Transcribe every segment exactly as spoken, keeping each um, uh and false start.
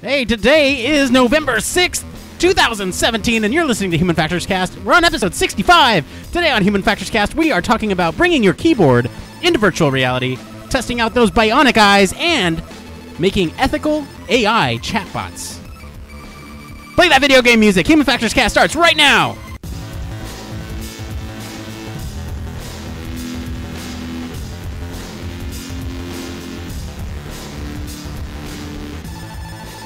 Hey, today is November sixth, two thousand seventeen, and you're listening to Human Factors Cast. We're on episode sixty-five. Today on Human Factors Cast, we are talking about bringing your keyboard into virtual reality, testing out those bionic eyes, and making ethical A I chatbots. Play that video game music. Human Factors Cast starts right now.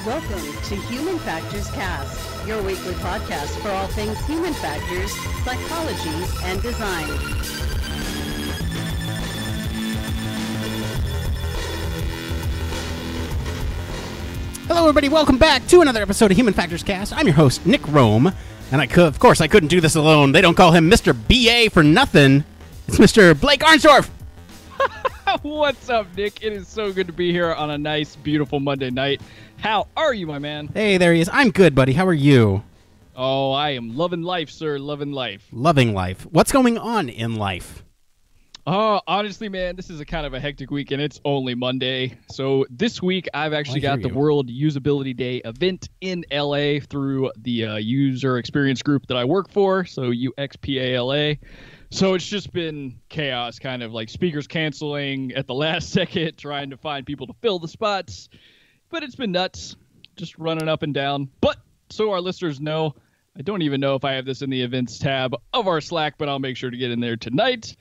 Welcome to Human Factors Cast, your weekly podcast for all things human factors, psychology, and design. Hello, everybody. Welcome back to another episode of Human Factors Cast. I'm your host, Nick Roome, and I could, of course I couldn't do this alone. They don't call him Mister B A for nothing. It's Mister Blake Arnsdorf. What's up, Nick? It is so good to be here on a nice, beautiful Monday night. How are you, my man? Hey, there he is. I'm good, buddy. How are you? Oh, I am loving life, sir. Loving life. Loving life. What's going on in life? Oh, honestly, man, this is a kind of a hectic week, and it's only Monday. So this week, I've actually got the World Usability Day event in L A through the uh, user experience group that I work for, so U X PALA. So it's just been chaos, kind of like speakers canceling at the last second, trying to find people to fill the spots. But it's been nuts, just running up and down. But so our listeners know, I don't even know if I have this in the events tab of our Slack, but I'll make sure to get in there tonight.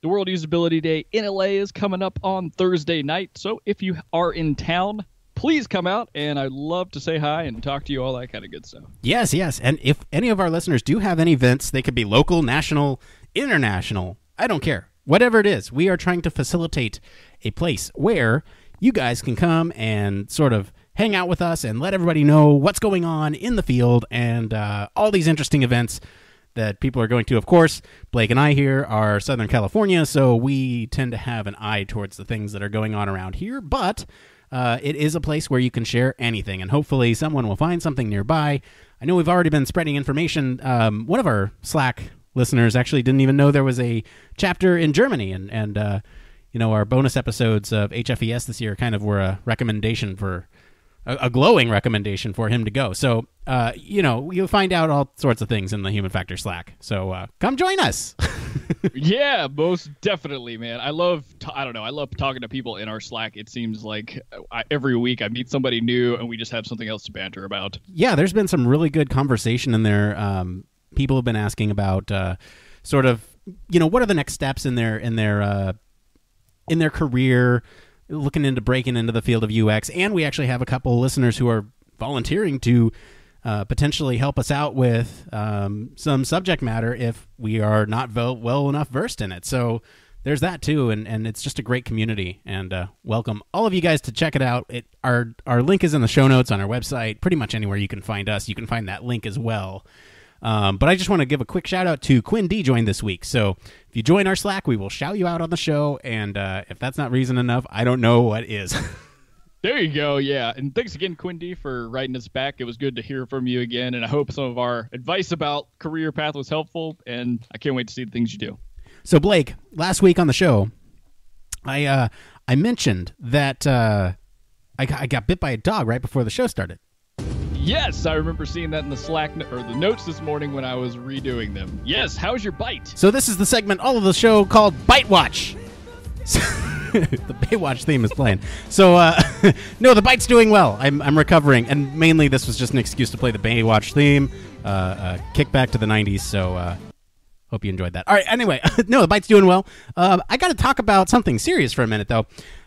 The World Usability Day in L A is coming up on Thursday night. So if you are in town, please come out, and I'd love to say hi and talk to you, all that kind of good stuff. Yes, yes. And if any of our listeners do have any events, they could be local, national, international. I don't care. Whatever it is, we are trying to facilitate a place where you guys can come and sort of hang out with us and let everybody know what's going on in the field and uh, all these interesting events that people are going to. Of course, Blake and I here are Southern California, so we tend to have an eye towards the things that are going on around here, but Uh, it is a place where you can share anything, and hopefully someone will find something nearby. I know we've already been spreading information. Um, one of our Slack listeners actually didn't even know there was a chapter in Germany, and, and uh, you know, our bonus episodes of H F E S this year kind of were a recommendation for, a, a glowing recommendation for him to go. So, uh, you know, you'll find out all sorts of things in the Human Factor Slack. So uh, come join us. Yeah, most definitely, man. I love, t- I don't know, I love talking to people in our Slack. It seems like I, every week I meet somebody new and we just have something else to banter about. Yeah, there's been some really good conversation in there. Um, people have been asking about uh, sort of, you know, what are the next steps in their in their, uh, in their career, looking into breaking into the field of U X. And we actually have a couple of listeners who are volunteering to Uh, potentially help us out with um, some subject matter if we are not vo- well enough versed in it. So there's that too, and, and it's just a great community, and uh, welcome all of you guys to check it out. It our our link is in the show notes on our website. Pretty much anywhere you can find us, you can find that link as well. Um, but I just want to give a quick shout out to Quinn D joined this week. So if you join our Slack, we will shout you out on the show, and uh, if that's not reason enough, I don't know what is. There you go, yeah. And thanks again, Quinn D, for writing us back. It was good to hear from you again, and I hope some of our advice about career path was helpful, and I can't wait to see the things you do. So, Blake, last week on the show, I uh, I mentioned that uh, I, I got bit by a dog right before the show started. Yes, I remember seeing that in the Slack or the notes this morning when I was redoing them. Yes, how's your bite? So this is the segment all of the show called Bite Watch. The Baywatch theme is playing. So, uh, no, the bite's doing well. I'm, I'm recovering. And mainly this was just an excuse to play the Baywatch theme, uh, uh, kick back to the nineties. So uh, hope you enjoyed that. All right, anyway, no, the bite's doing well. Uh, I got to talk about something serious for a minute, though.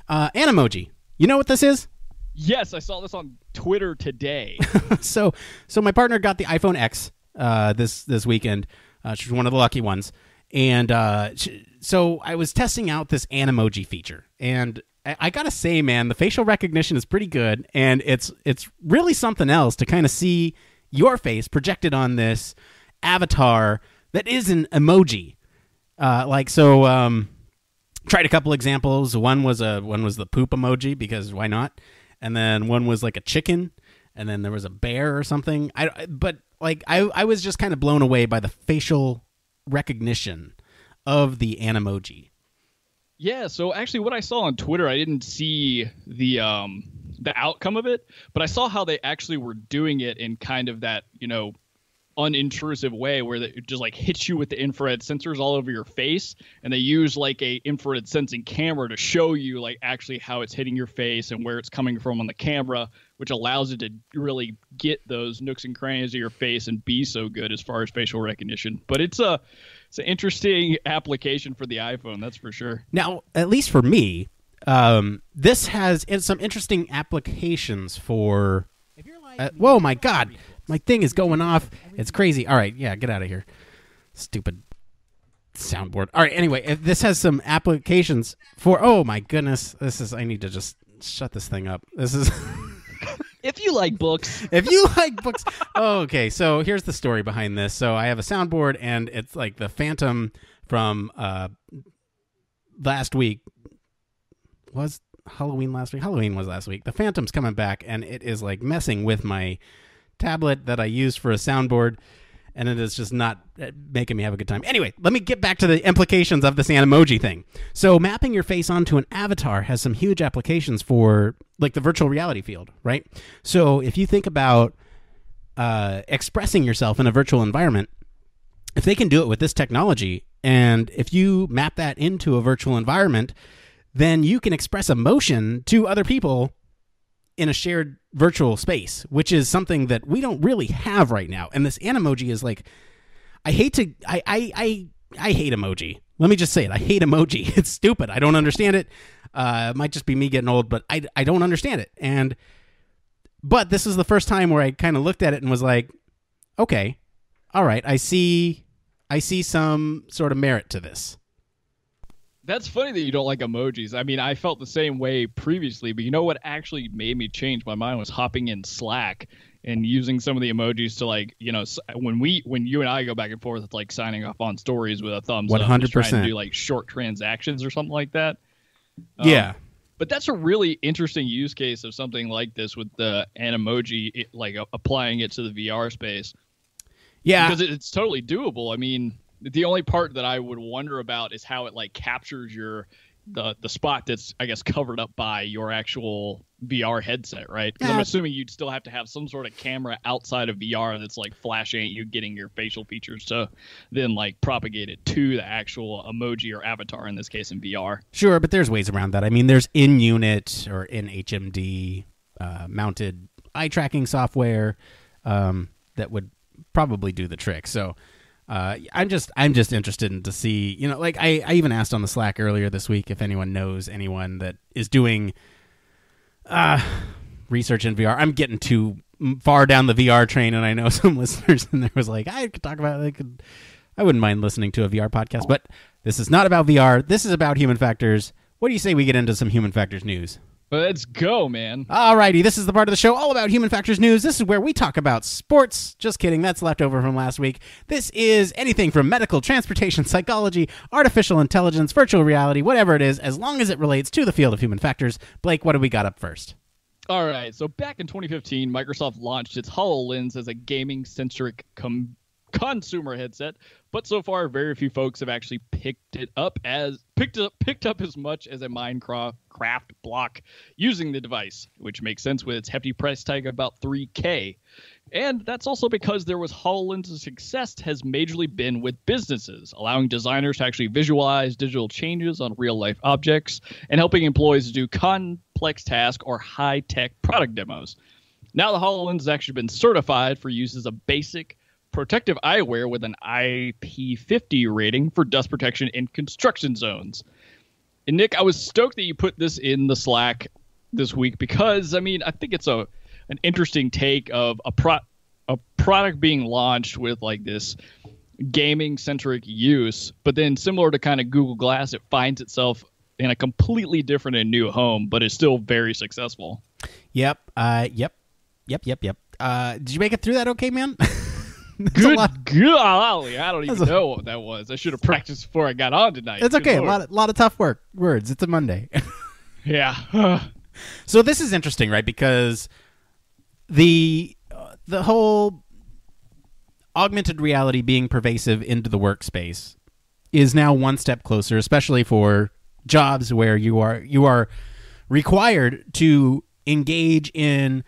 Uh, Animoji. You know what this is? Yes, I saw this on Twitter today. so so my partner got the iPhone X uh, this, this weekend. Uh, she was one of the lucky ones. And uh, so I was testing out this Animoji feature, and I, I gotta say, man, the facial recognition is pretty good, and it's it's really something else to kind of see your face projected on this avatar that is an emoji. Uh, like so, um, tried a couple examples. One was a one was the poop emoji because why not? And then one was like a chicken, and then there was a bear or something. I but like I I was just kind of blown away by the facial recognition of the Animoji. Yeah, so actually what I saw on Twitter, I didn't see the um the outcome of it, but I saw how they actually were doing it in kind of that, you know, unintrusive way where it just like hits you with the infrared sensors all over your face, and they use like a infrared sensing camera to show you like actually how it's hitting your face and where it's coming from on the camera, which allows it to really get those nooks and crannies of your face and be so good as far as facial recognition. But it's a it's an interesting application for the iPhone, that's for sure. Now, at least for me, um, this has some interesting applications for. If you're like, uh, whoa, my God. My thing is going off. It's crazy. All right, yeah, get out of here. Stupid soundboard. All right, anyway, this has some applications for... Oh, my goodness. This is... I need to just shut this thing up. This is... If you like books. If you like books. Oh, okay, so here's the story behind this. So I have a soundboard, and it's like the Phantom from uh, last week. Was Halloween last week? Halloween was last week. The Phantom's coming back, and it is like messing with my... tablet that I use for a soundboard, and it is just not making me have a good time. Anyway, let me get back to the implications of this Animoji thing. So mapping your face onto an avatar has some huge applications for like the virtual reality field, right? So if you think about uh, expressing yourself in a virtual environment, if they can do it with this technology, and if you map that into a virtual environment, then you can express emotion to other people in a shared virtual space, which is something that we don't really have right now. And this Animoji is like, I hate to, I, I, I, I hate emoji. Let me just say it. I hate emoji. It's stupid. I don't understand it. Uh, it might just be me getting old, but I, I don't understand it. And, but this is the first time where I kind of looked at it and was like, okay, all right. I see, I see some sort of merit to this. That's funny that you don't like emojis. I mean, I felt the same way previously, but you know what actually made me change my mind was hopping in Slack and using some of the emojis to like, you know, when we, when you and I go back and forth, it's like signing off on stories with a thumbs one hundred percent. Up, trying to do like short transactions or something like that. Um, yeah. But that's a really interesting use case of something like this with the Animoji, it, like uh, applying it to the V R space. Yeah. Because it, it's totally doable. I mean, the only part that I would wonder about is how it like captures your the the spot that's, I guess, covered up by your actual V R headset, right? Because yeah. I'm assuming you'd still have to have some sort of camera outside of V R that's like flashing you, getting your facial features to then like propagate it to the actual emoji or avatar, in this case in V R. Sure, but there's ways around that. I mean, there's in-unit or in H M D uh, mounted eye tracking software um, that would probably do the trick. So. Uh, I'm just I'm just interested in to see, you know, like I, I even asked on the Slack earlier this week if anyone knows anyone that is doing uh, research in V R. I'm getting too far down the V R train, and I know some listeners, and there was like, I could talk about it. I, could, I wouldn't mind listening to a V R podcast, but this is not about V R. This is about human factors. What do you say we get into some human factors news? Let's go, man. All righty. This is the part of the show all about human factors news. This is where we talk about sports. Just kidding. That's left over from last week. This is anything from medical, transportation, psychology, artificial intelligence, virtual reality, whatever it is, as long as it relates to the field of human factors. Blake, what do we got up first? All right. So back in twenty fifteen, Microsoft launched its HoloLens as a gaming-centric com- consumer headset, but so far, very few folks have actually picked it up as picked up picked up as much as a Minecraft craft block using the device, which makes sense with its hefty price tag of about three K. And that's also because there was HoloLens' success has majorly been with businesses, allowing designers to actually visualize digital changes on real-life objects and helping employees to do complex tasks or high-tech product demos. Now the HoloLens has actually been certified for use as a basic protective eyewear with an I P fifty rating for dust protection in construction zones. And Nick, I was stoked that you put this in the Slack this week because, I mean, I think it's a an interesting take of a pro a product being launched with like this gaming-centric use, but then similar to kind of Google Glass, it finds itself in a completely different and new home, but is still very successful. Yep, uh, yep, yep, yep, yep. Uh, did you make it through that okay, man? Good golly, I don't even a, know what that was. I should have practiced before I got on tonight. That's okay. A lot, of, lot of tough work words. It's a Monday. Yeah. So this is interesting, right? Because the uh, the whole augmented reality being pervasive into the workspace is now one step closer, especially for jobs where you are you are required to engage in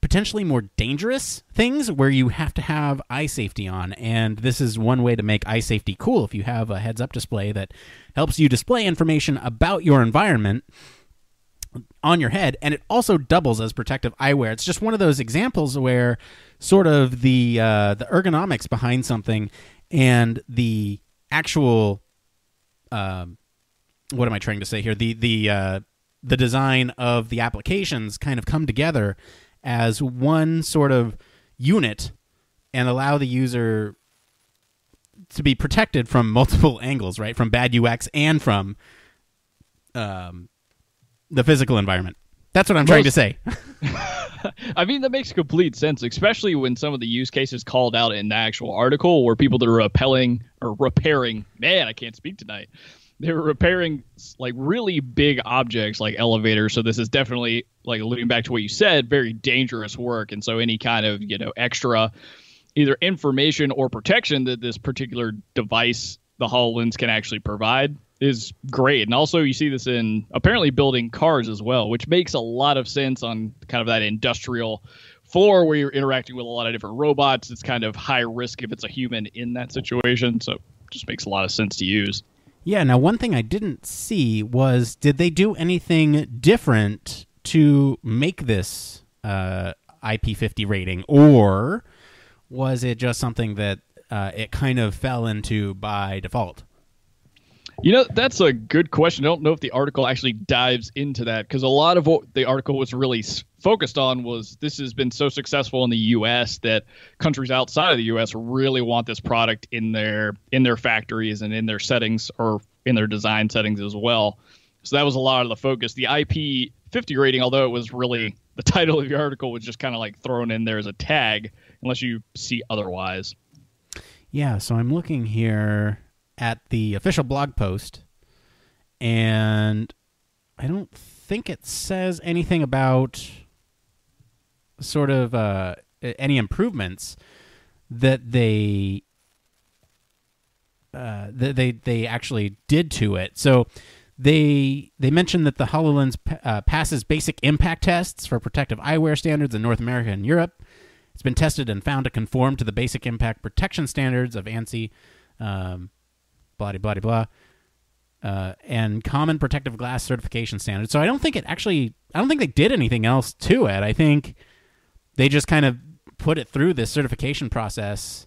potentially more dangerous things where you have to have eye safety on. And this is one way to make eye safety cool. If you have a heads-up display that helps you display information about your environment on your head, and it also doubles as protective eyewear. It's just one of those examples where sort of the uh, the ergonomics behind something and the actual um, what am I trying to say here? The the uh, the design of the applications kind of come together as one sort of unit and allow the user to be protected from multiple angles, right? From bad U X and from um, the physical environment. That's what I'm Most, trying to say. I mean, that makes complete sense, especially when some of the use cases called out in the actual article were people that are repelling or repairing. Man, I can't speak tonight. They were repairing like really big objects like elevators. So this is definitely, like, alluding back to what you said, very dangerous work. And so any kind of, you know, extra either information or protection that this particular device, the HoloLens, can actually provide is great. And also you see this in apparently building cars as well, which makes a lot of sense on kind of that industrial floor where you're interacting with a lot of different robots. It's kind of high risk if it's a human in that situation. So it just makes a lot of sense to use. Yeah. Now, one thing I didn't see was, did they do anything different to make this uh, I P fifty rating, or was it just something that uh, it kind of fell into by default? You know, that's a good question. I don't know if the article actually dives into that, because a lot of what the article was really focused on was this has been so successful in the U S that countries outside of the U S really want this product in their in their factories and in their settings, or in their design settings as well. So that was a lot of the focus. The I P fifty rating, although it was really the title of the article, was just kind of like thrown in there as a tag, unless you see otherwise. Yeah, so I'm looking here at the official blog post, and I don't think it says anything about sort of uh, any improvements that they uh, that they they actually did to it. So they they mentioned that the HoloLens uh, passes basic impact tests for protective eyewear standards in North America and Europe. It's been tested and found to conform to the basic impact protection standards of ANSI. Um, blah, blah, blah, uh, and common protective glass certification standards. So I don't think it actually, I don't think they did anything else to it. I think they just kind of put it through this certification process,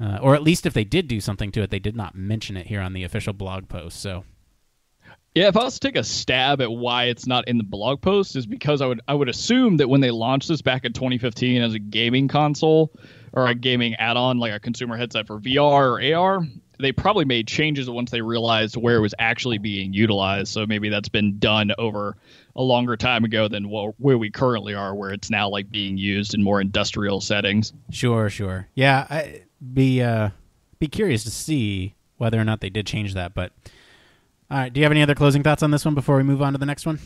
uh, or at least if they did do something to it, they did not mention it here on the official blog post. So, yeah, if I was to take a stab at why it's not in the blog post, is because I would I would assume that when they launched this back in twenty fifteen as a gaming console, or a gaming add-on like a consumer headset for V R or A R, they probably made changes once they realized where it was actually being utilized. So maybe that's been done over a longer time ago than where we currently are, where it's now like being used in more industrial settings. Sure, sure. Yeah, I'd be, uh, be curious to see whether or not they did change that. But all right, do you have any other closing thoughts on this one before we move on to the next one?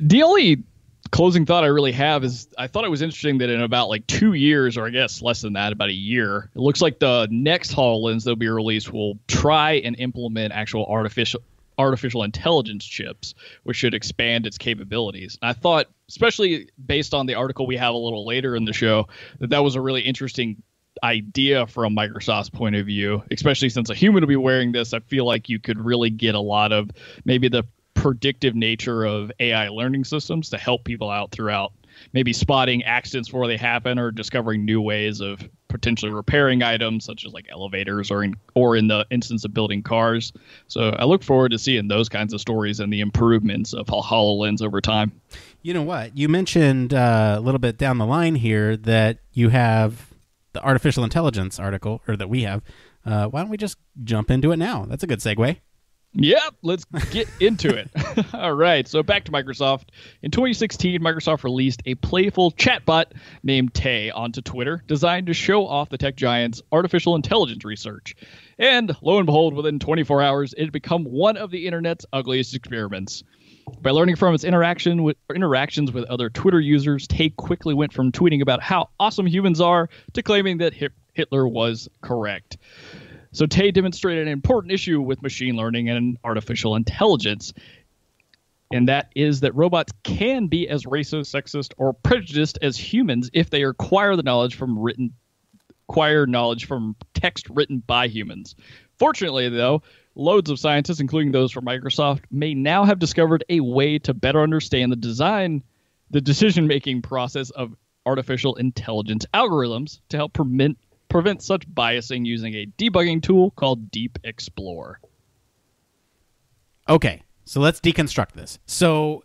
The only closing thought I really have is I thought it was interesting that in about like two years, or I guess less than that, about a year, it looks like the next HoloLens that'll be released will try and implement actual artificial artificial intelligence chips, which should expand its capabilities. And I thought, especially based on the article we have a little later in the show, that that was a really interesting idea from Microsoft's point of view, especially since a human will be wearing this. I feel like you could really get a lot of maybe the predictive nature of A I learning systems to help people out throughout maybe spotting accidents before they happen, or discovering new ways of potentially repairing items such as like elevators, or in or in the instance of building cars. So I look forward to seeing those kinds of stories and the improvements of HoloLens over time. You know what? You mentioned uh, a little bit down the line here that you have the artificial intelligence article, or that we have. Uh, why don't we just jump into it now? That's a good segue. Yep, let's get into it. All right, so back to Microsoft. In twenty sixteen, Microsoft released a playful chatbot named Tay onto Twitter, designed to show off the tech giant's artificial intelligence research. And lo and behold, within twenty-four hours, it had become one of the internet's ugliest experiments. By learning from its interaction with, interactions with other Twitter users, Tay quickly went from tweeting about how awesome humans are to claiming that Hitler was correct. So Tay demonstrated an important issue with machine learning and artificial intelligence. and that is that robots can be as racist, sexist, or prejudiced as humans if they acquire the knowledge from written acquire knowledge from text written by humans. Fortunately, though, loads of scientists, including those from Microsoft, may now have discovered a way to better understand the design, the decision-making process of artificial intelligence algorithms to help prevent prevent such biasing using a debugging tool called Deep Explore. Okay, so let's deconstruct this. So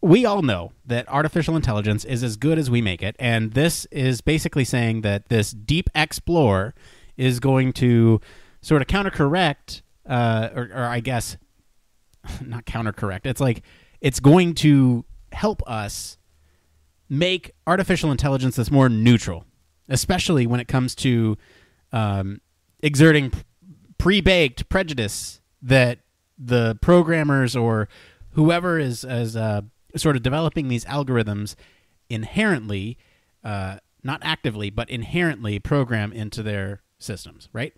we all know that artificial intelligence is as good as we make it, and this is basically saying that this Deep Explore is going to sort of counter-correct, uh, or, or I guess, not counter-correct, it's like it's going to help us make artificial intelligence that's more neutral, especially when it comes to um, exerting pre-baked prejudice that the programmers or whoever is, is uh, sort of developing these algorithms inherently, uh, not actively, but inherently program into their systems, right?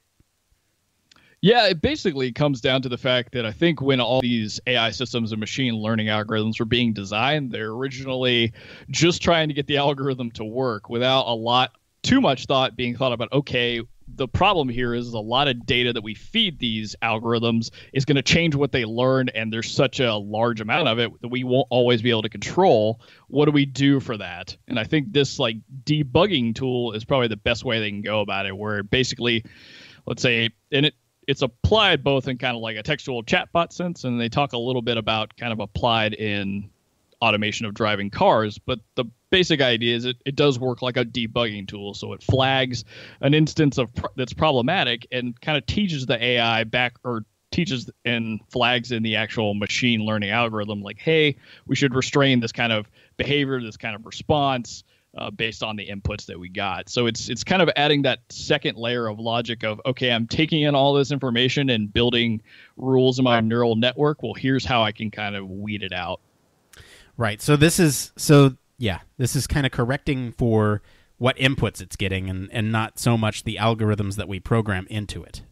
Yeah, it basically comes down to the fact that I think when all these A I systems and machine learning algorithms were being designed, they're originally just trying to get the algorithm to work without a lot, too much thought being thought about, okay, the problem here is a lot of data that we feed these algorithms is going to change what they learn, and there's such a large amount of it that we won't always be able to control. What do we do for that? And I think this like debugging tool is probably the best way they can go about it, where basically, let's say, and it it's applied both in kind of like a textual chatbot sense, and they talk a little bit about kind of applied in automation of driving cars, but the basic idea is it, it does work like a debugging tool. So it flags an instance of pr- that's problematic and kind of teaches the A I back, or teaches and flags in the actual machine learning algorithm like, hey, we should restrain this kind of behavior, this kind of response uh, based on the inputs that we got. So it's it's kind of adding that second layer of logic of, okay, I'm taking in all this information and building rules in my neural network. Well, here's how I can kind of weed it out. Right. So this is so. Yeah, this is kind of correcting for what inputs it's getting and, and not so much the algorithms that we program into it.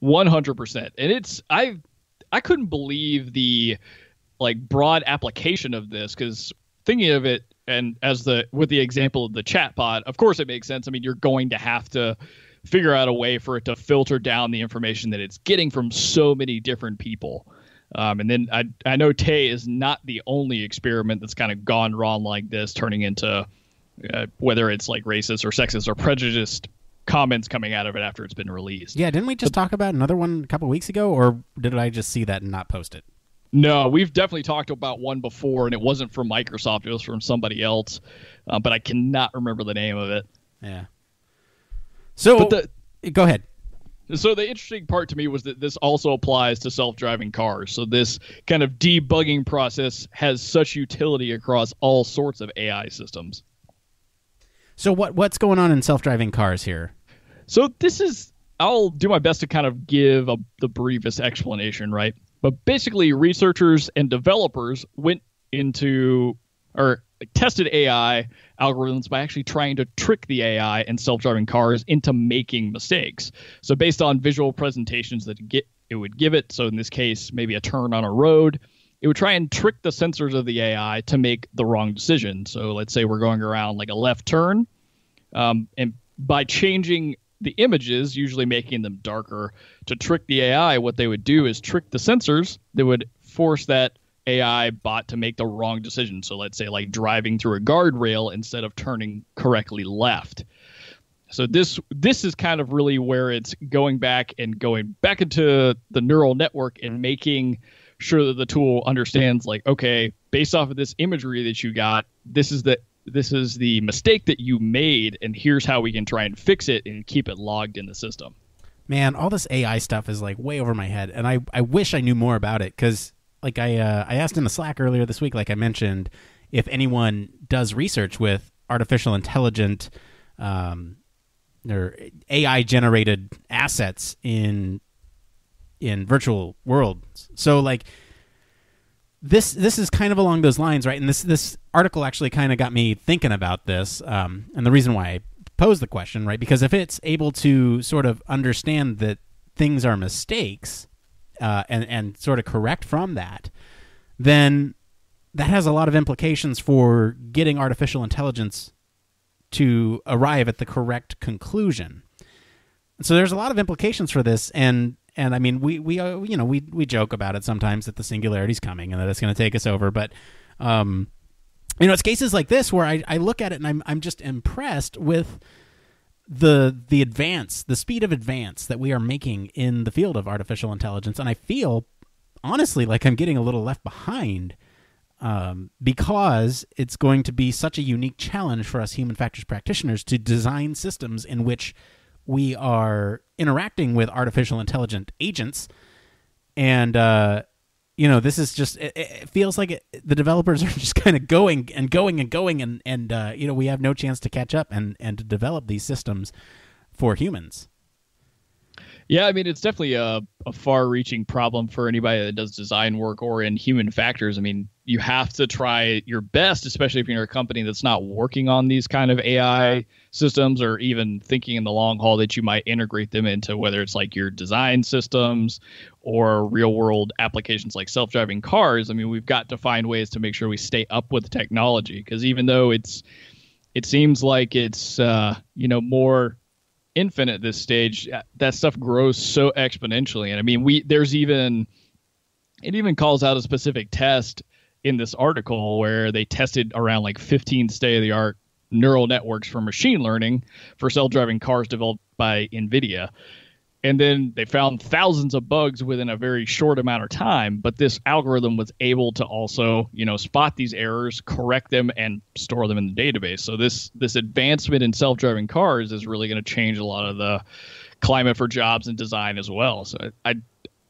one hundred percent. And it's I I couldn't believe the like broad application of this, because thinking of it and as the with the example of the chatbot, of course it makes sense. I mean, you're going to have to figure out a way for it to filter down the information that it's getting from so many different people. Um, and then I I know Tay is not the only experiment that's kind of gone wrong like this, turning into uh, whether it's like racist or sexist or prejudiced comments coming out of it after it's been released. Yeah, didn't we just but, talk about another one a couple of weeks ago, or did I just see that and not post it? No, we've definitely talked about one before, and it wasn't from Microsoft. It was from somebody else, uh, but I cannot remember the name of it. Yeah. So the, go ahead. So the interesting part to me was that this also applies to self-driving cars. So this kind of debugging process has such utility across all sorts of A I systems. So what what's going on in self-driving cars here? So this is, I'll do my best to kind of give a, the briefest explanation, right? But basically researchers and developers went into, or tested A I algorithms by actually trying to trick the A I and self-driving cars into making mistakes. So based on visual presentations that it, get, it would give it, so in this case, maybe a turn on a road, it would try and trick the sensors of the A I to make the wrong decision. So let's say we're going around like a left turn, um, and by changing the images, usually making them darker, to trick the A I, what they would do is trick the sensors that would force that A I bot to make the wrong decision. So let's say like driving through a guardrail instead of turning correctly left. So this this is kind of really where it's going back and going back into the neural network and making sure that the tool understands like, okay, based off of this imagery that you got, this is the this is the mistake that you made, and here's how we can try and fix it and keep it logged in the system. Man, all this A I stuff is like way over my head, and I, I wish I knew more about it, because Like I, uh, I asked in the Slack earlier this week, like I mentioned, if anyone does research with artificial intelligent um, or A I-generated assets in in virtual worlds. So like this, this is kind of along those lines, right? And this this article actually kind of got me thinking about this, um, and the reason why I posed the question, right? Because if it's able to sort of understand that things are mistakes uh, and, and sort of correct from that, then that has a lot of implications for getting artificial intelligence to arrive at the correct conclusion. So there's a lot of implications for this, and and I mean we we uh, you know we we joke about it sometimes that the singularity's coming and that it's going to take us over, but um, you know it's cases like this where I, I look at it and I'm I'm just impressed with the the advance, the speed of advance that we are making in the field of artificial intelligence, and I feel honestly like I'm getting a little left behind. Um, because it's going to be such a unique challenge for us human factors practitioners to design systems in which we are interacting with artificial intelligent agents. And, uh, you know, this is just, it, it feels like it, the developers are just kind of going and going and going and, and uh, you know, we have no chance to catch up and, and to develop these systems for humans. Yeah, I mean, it's definitely a, a far-reaching problem for anybody that does design work or in human factors. I mean, you have to try your best, especially if you're a company that's not working on these kind of A I systems or even thinking in the long haul that you might integrate them into whether it's like your design systems or real-world applications like self-driving cars. I mean, we've got to find ways to make sure we stay up with the technology, because even though it's, it seems like it's, uh, you know, more infinite at this stage, that stuff grows so exponentially. And I mean, we there's even, it even calls out a specific test in this article where they tested around like fifteen state-of-the-art neural networks for machine learning for self-driving cars developed by Nvidia. And then they found thousands of bugs within a very short amount of time, but this algorithm was able to also, you know, spot these errors, correct them, and store them in the database. So this this advancement in self-driving cars is really going to change a lot of the climate for jobs and design as well. So I, I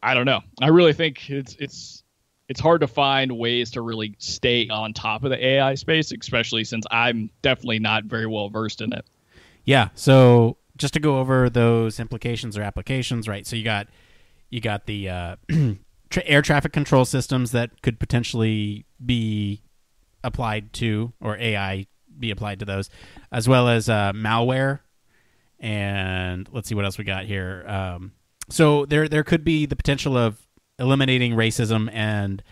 I don't know. I really think it's it's it's hard to find ways to really stay on top of the A I space, especially since I'm definitely not very well versed in it. Yeah. So just to go over those implications or applications, right? So you got you got the uh, tra- air traffic control systems that could potentially be applied to, or A I be applied to those, as well as uh, malware. And let's see what else we got here. Um, so there there could be the potential of eliminating racism and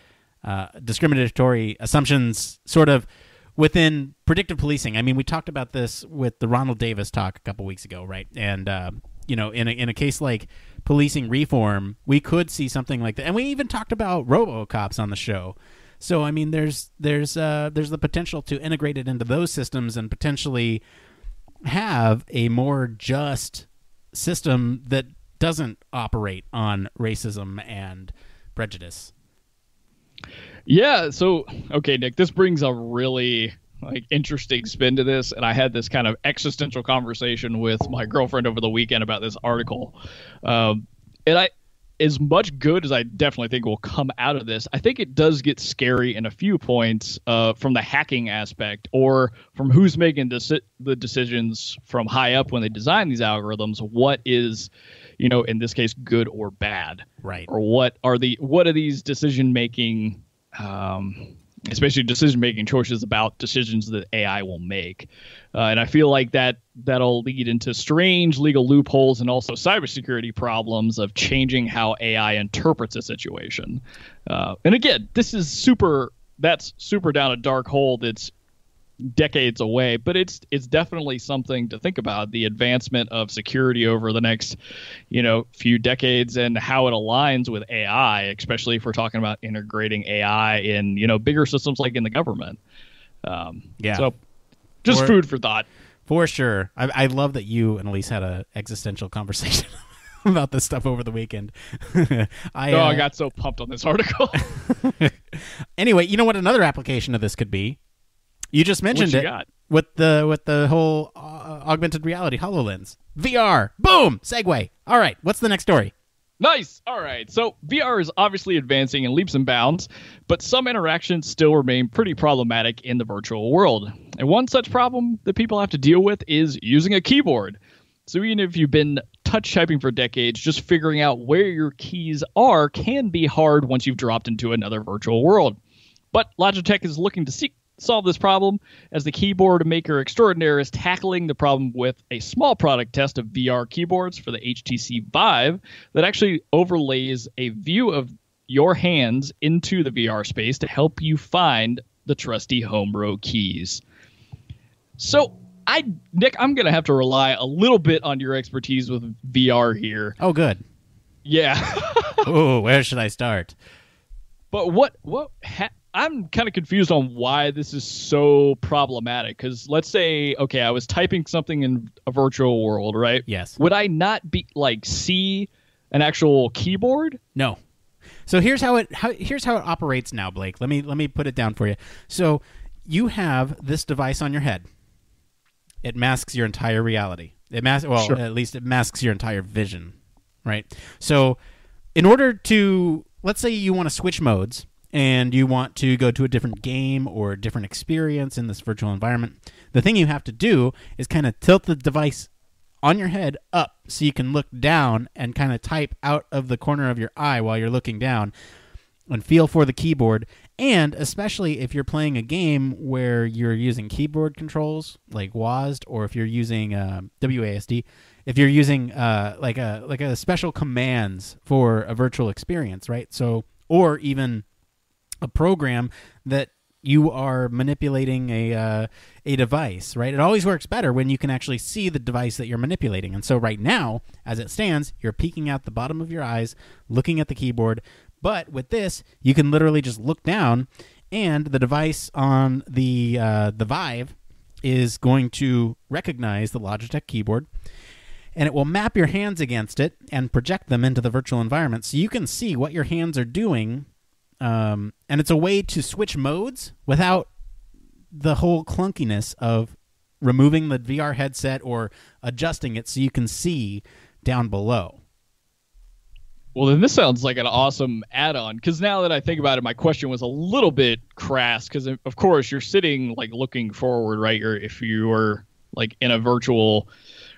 uh, discriminatory assumptions, sort of, within predictive policing. I mean, we talked about this with the Ronald Davis talk a couple weeks ago, right? And, uh, you know, in a, in a case like policing reform, we could see something like that. And we even talked about RoboCops on the show. So, I mean, there's there's uh, there's the potential to integrate it into those systems and potentially have a more just system that doesn't operate on racism and prejudice. Yeah. So, okay, Nick, this brings a really like interesting spin to this. And I had this kind of existential conversation with my girlfriend over the weekend about this article. Um, and I, as much good as I definitely think will come out of this, I think it does get scary in a few points uh, from the hacking aspect or from who's making deci- the decisions from high up when they design these algorithms. What is, you know, in this case, good or bad, right? Or what are the, what are these decision making Um, especially decision-making choices about decisions that A I will make. Uh, and I feel like that, that'll lead into strange legal loopholes and also cybersecurity problems of changing how A I interprets a situation. Uh, and again, this is super, that's super down a dark hole that's decades away, but it's it's definitely something to think about, the advancement of security over the next, you know, few decades and how it aligns with A I, especially if we're talking about integrating A I in, you know, bigger systems like in the government. Um, yeah. So just for, food for thought. For sure. I, I love that you and Elise had an existential conversation about this stuff over the weekend. I, oh, uh, I got so pumped on this article. Anyway, you know what another application of this could be? You just mentioned you it got? with the with the whole uh, augmented reality, HoloLens. V R. Boom! Segue. All right. What's the next story? Nice. All right. So V R is obviously advancing in leaps and bounds, but some interactions still remain pretty problematic in the virtual world. And one such problem that people have to deal with is using a keyboard. So even if you've been touch typing for decades, just figuring out where your keys are can be hard once you've dropped into another virtual world. But Logitech is looking to seek solve this problem as the keyboard maker extraordinaire is tackling the problem with a small product test of V R keyboards for the H T C Vive that actually overlays a view of your hands into the V R space to help you find the trusty home row keys. So, I Nick, I'm going to have to rely a little bit on your expertise with V R here. Oh, good. Yeah. Oh, where should I start? But what what ha- I'm kind of confused on why this is so problematic, because let's say, okay, I was typing something in a virtual world, right? Yes. Would I not be like see an actual keyboard? No. So here's how it how, here's how it operates now, Blake. Let me let me put it down for you. So you have this device on your head. It masks your entire reality. It mas- well, sure. At least it masks your entire vision, right? So in order to, let's say you want to switch modes and you want to go to a different game or a different experience in this virtual environment, the thing you have to do is kind of tilt the device on your head up so you can look down and kind of type out of the corner of your eye while you're looking down and feel for the keyboard. And especially if you're playing a game where you're using keyboard controls like W A S D, or if you're using uh, W A S D, if you're using uh, like a like a special commands for a virtual experience, right? So, or even a program that you are manipulating a uh, a device, right? It always works better when you can actually see the device that you're manipulating. And so right now, as it stands, you're peeking out the bottom of your eyes, looking at the keyboard. But with this, you can literally just look down, and the device on the uh, the Vive is going to recognize the Logitech keyboard, and it will map your hands against it and project them into the virtual environment so you can see what your hands are doing. Um, and it's a way to switch modes without the whole clunkiness of removing the V R headset or adjusting it so you can see down below. Well, then this sounds like an awesome add-on, because now that I think about it, my question was a little bit crass, because, of course, you're sitting, like, looking forward, right? Or if you were, like, in a virtual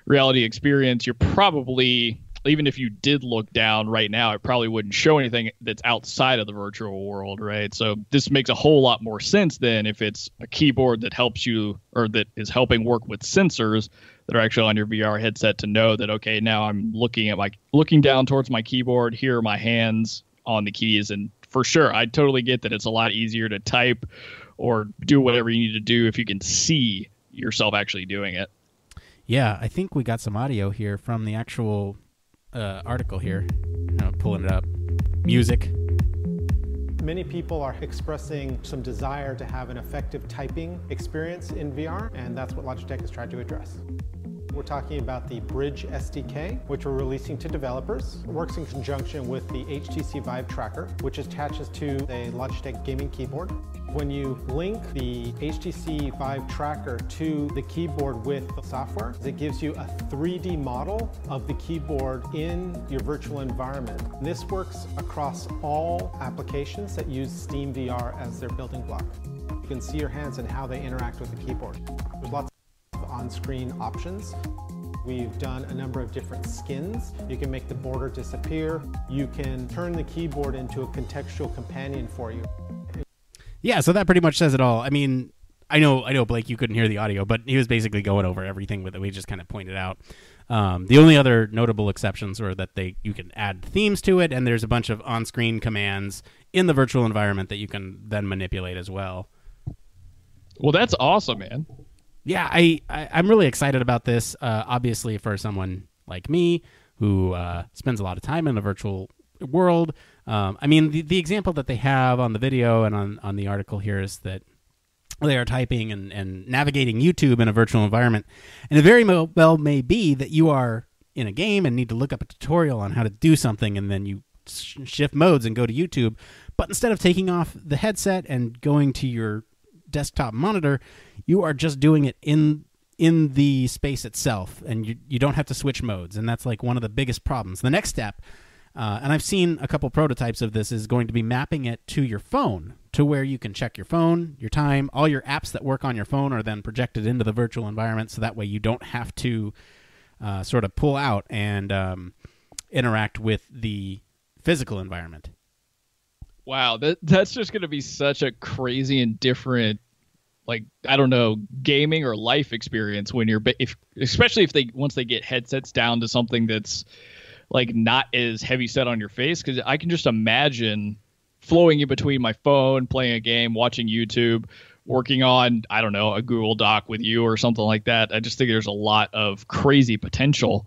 reality experience, you're probably... even if you did look down right now, it probably wouldn't show anything that's outside of the virtual world, right? So this makes a whole lot more sense than if it's a keyboard that helps you, or that is helping work with sensors that are actually on your V R headset to know that, okay, now I'm looking at my looking down towards my keyboard. Here are my hands on the keys. And for sure, I totally get that it's a lot easier to type or do whatever you need to do if you can see yourself actually doing it. Yeah, I think we got some audio here from the actual... Uh, article here. I'm pulling it up. Music. Many people are expressing some desire to have an effective typing experience in V R, and that's what Logitech has tried to address. We're talking about the Bridge S D K, which we're releasing to developers. It works in conjunction with the H T C Vive tracker, which attaches to a Logitech gaming keyboard. When you link the H T C Vive tracker to the keyboard with the software, it gives you a three D model of the keyboard in your virtual environment. And this works across all applications that use SteamVR as their building block. You can see your hands and how they interact with the keyboard. There's lots on-screen options. We've done a number of different skins. You can make the border disappear. You can turn the keyboard into a contextual companion for you. Yeah, so that pretty much says it all. I mean, I know, I know, Blake, you couldn't hear the audio, but he was basically going over everything that we just kind of pointed out. Um, the only other notable exceptions were that they you can add themes to it, and there's a bunch of on-screen commands in the virtual environment that you can then manipulate as well. Well, that's awesome, man. Yeah, I, I, I'm really excited about this, uh, obviously, for someone like me who uh, spends a lot of time in the virtual world. Um, I mean, the, the example that they have on the video and on, on the article here is that they are typing and, and navigating YouTube in a virtual environment. And it very well may be that you are in a game and need to look up a tutorial on how to do something, and then you sh- shift modes and go to YouTube. But instead of taking off the headset and going to your desktop monitor, you are just doing it in in the space itself, and you, you don't have to switch modes, and that's like one of the biggest problems. The next step, uh, and I've seen a couple prototypes of this, is going to be mapping it to your phone, to where you can check your phone, your time, all your apps that work on your phone are then projected into the virtual environment, so that way you don't have to uh, sort of pull out and um, interact with the physical environment. Wow, that that's just going to be such a crazy and different like, I don't know, gaming or life experience when you're, if especially if they, once they get headsets down to something that's like not as heavy set on your face. Cause I can just imagine flowing in between my phone, playing a game, watching YouTube, working on, I don't know, a Google Doc with you or something like that. I just think there's a lot of crazy potential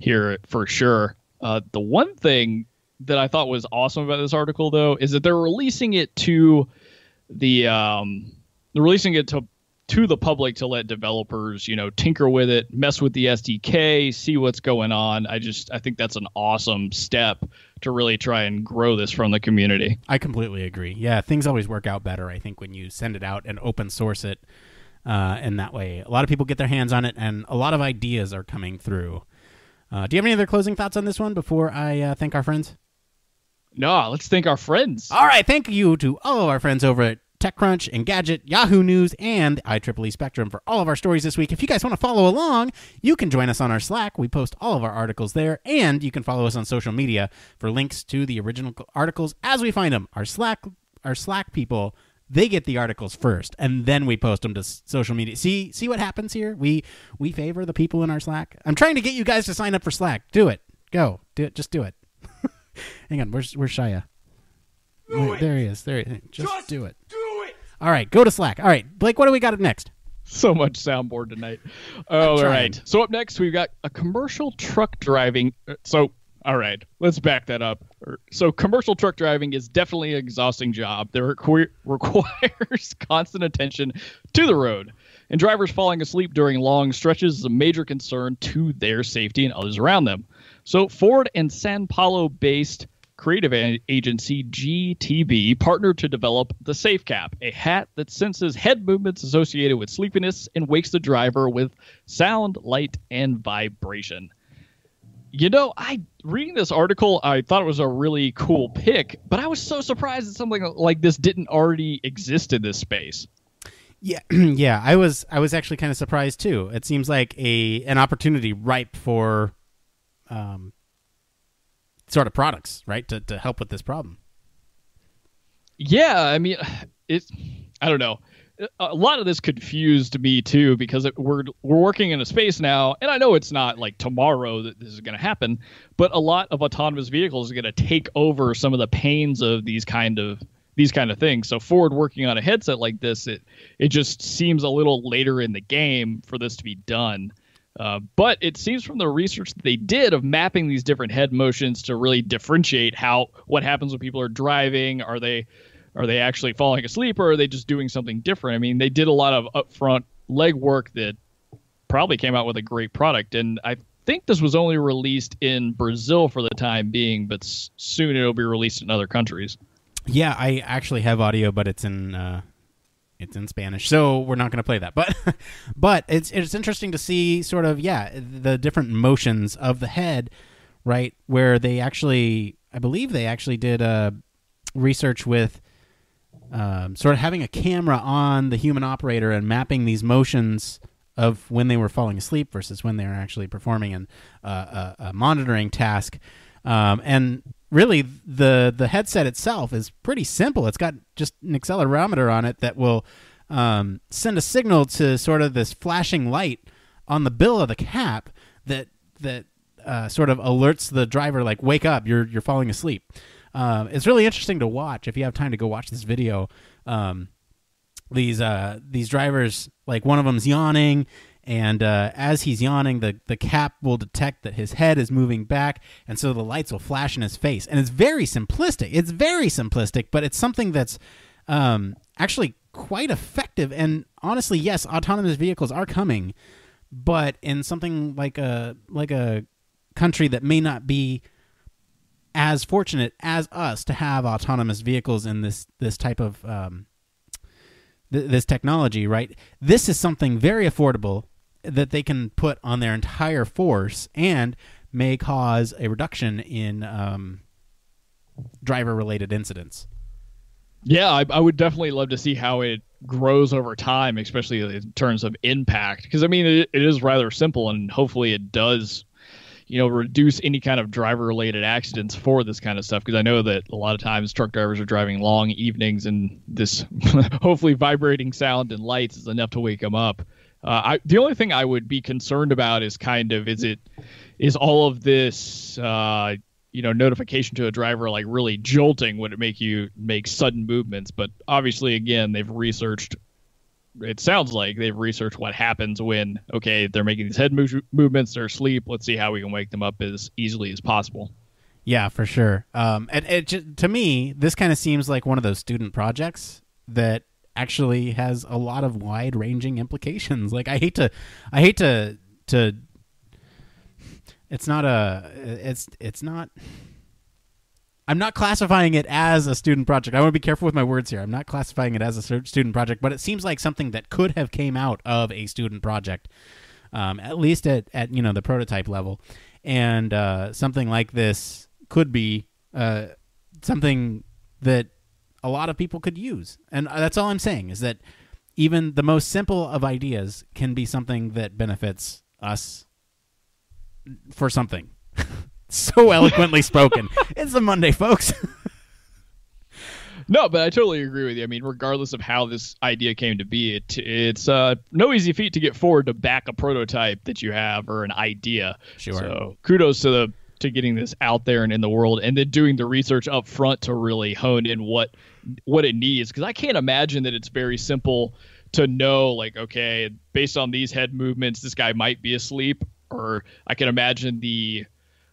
here for sure. Uh, the one thing that I thought was awesome about this article, though, is that they're releasing it to the um, they're releasing it to to the public to let developers, you know, tinker with it, mess with the S D K, see what's going on. I just I think that's an awesome step to really try and grow this from the community. I completely agree. Yeah, things always work out better, I think, when you send it out and open source it. Uh, and that way, a lot of people get their hands on it, and a lot of ideas are coming through. Uh, do you have any other closing thoughts on this one before I uh, thank our friends? No, let's thank our friends. All right, thank you to all of our friends over at TechCrunch, Engadget, Yahoo News, and I triple E Spectrum for all of our stories this week. If you guys want to follow along, you can join us on our Slack. We post all of our articles there, and you can follow us on social media for links to the original articles as we find them. Our Slack, our Slack people, they get the articles first, and then we post them to social media. See, see what happens here? We we favor the people in our Slack. I'm trying to get you guys to sign up for Slack. Do it. Go. Do it. Just do it. Hang on, where's where's Shia? There, there he is. There he is. Just, Just do it. Do it. All right, go to Slack. All right, Blake, what do we got up next? So much soundboard tonight. Oh, all right. So up next, we've got a commercial truck driving. So, all right, let's back that up. So commercial truck driving is definitely an exhausting job that requ- requires constant attention to the road. And drivers falling asleep during long stretches is a major concern to their safety and others around them. So Ford and Sao Paulo-based creative agency G T B partnered to develop the Safe Cap, a hat that senses head movements associated with sleepiness and wakes the driver with sound, light, and vibration. You know, I reading this article, I thought it was a really cool pick, but I was so surprised that something like this didn't already exist in this space. Yeah, yeah, I was I was actually kind of surprised too. It seems like a an opportunity ripe for um sort of products, right, to to help with this problem. Yeah, I mean, it's I don't know. A lot of this confused me too, because it, we're we're working in a space now, and I know it's not like tomorrow that this is going to happen, but a lot of autonomous vehicles are going to take over some of the pains of these kind of these kind of things. So Ford working on a headset like this, it it just seems a little later in the game for this to be done. Uh, but it seems from the research that they did of mapping these different head motions to really differentiate how what happens when people are driving. Are they are they actually falling asleep, or are they just doing something different? I mean, they did a lot of upfront legwork that probably came out with a great product. And I think this was only released in Brazil for the time being, but soon it'll be released in other countries. Yeah, I actually have audio, but it's in uh, it's in Spanish, so we're not going to play that. But but it's it's interesting to see sort of, yeah, the different motions of the head, right, where they actually, I believe they actually did uh, research with Um, sort of having a camera on the human operator and mapping these motions of when they were falling asleep versus when they were actually performing an, uh, a, a monitoring task. Um, and really, the the headset itself is pretty simple. It's got just an accelerometer on it that will um, send a signal to sort of this flashing light on the bill of the cap that that uh, sort of alerts the driver, like, wake up, you're you're falling asleep. Um, it's really interesting to watch. If you have time to go watch this video, um, these uh, these drivers, like one of them's yawning, and uh, as he's yawning, the, the cap will detect that his head is moving back, and so the lights will flash in his face. And it's very simplistic. It's very simplistic, but it's something that's um, actually quite effective. And honestly, yes, autonomous vehicles are coming, but in something like a like a country that may not be as fortunate as us to have autonomous vehicles in this this type of um, th this technology, right? This is something very affordable that they can put on their entire force and may cause a reduction in um, driver-related incidents. Yeah, I, I would definitely love to see how it grows over time, especially in terms of impact, because I mean it, it is rather simple, and hopefully it does, you know, reduce any kind of driver-related accidents for this kind of stuff? Because I know that a lot of times truck drivers are driving long evenings, and this hopefully vibrating sound and lights is enough to wake them up. Uh, I, the only thing I would be concerned about is kind of is it is all of this uh, you know notification to a driver like really jolting? Would it make you make sudden movements? But obviously, again, they've researched. It sounds like they've researched what happens when, okay, they're making these head move- movements, they're asleep. Let's see how we can wake them up as easily as possible. Yeah, for sure. Um, and it just, to me, this kind of seems like one of those student projects that actually has a lot of wide-ranging implications. Like, I hate to, I hate to, to. It's not a, it's it's not. I'm not classifying it as a student project. I want to be careful with my words here. I'm not classifying it as a student project, but it seems like something that could have came out of a student project, um, at least at, at you know the prototype level. And uh, something like this could be uh, something that a lot of people could use. And that's all I'm saying, is that even the most simple of ideas can be something that benefits us for something. So eloquently spoken. It's a Monday, folks. No, but I totally agree with you. I mean, regardless of how this idea came to be, it it's uh, no easy feat to get Ford to back a prototype that you have or an idea. Sure. So kudos to the to getting this out there and in the world, and then doing the research up front to really hone in what what it needs. Because I can't imagine that it's very simple to know, like, okay, based on these head movements, this guy might be asleep. Or I can imagine the...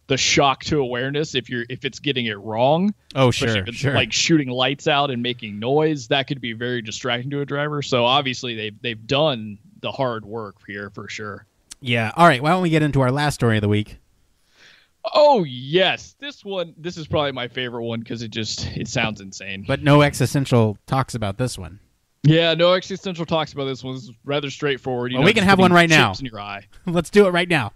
the shock to awareness if you're if it's getting it wrong. Oh, sure, if it's sure. Like shooting lights out and making noise, that could be very distracting to a driver. So obviously they've they've done the hard work here for sure. Yeah. All right. Why don't we get into our last story of the week? Oh yes, this one. This is probably my favorite one because it just it sounds insane. But no existential talks about this one. Yeah, no existential talks about this one. This is rather straightforward. You well, know, we can have one right now. In your eye. Let's do it right now.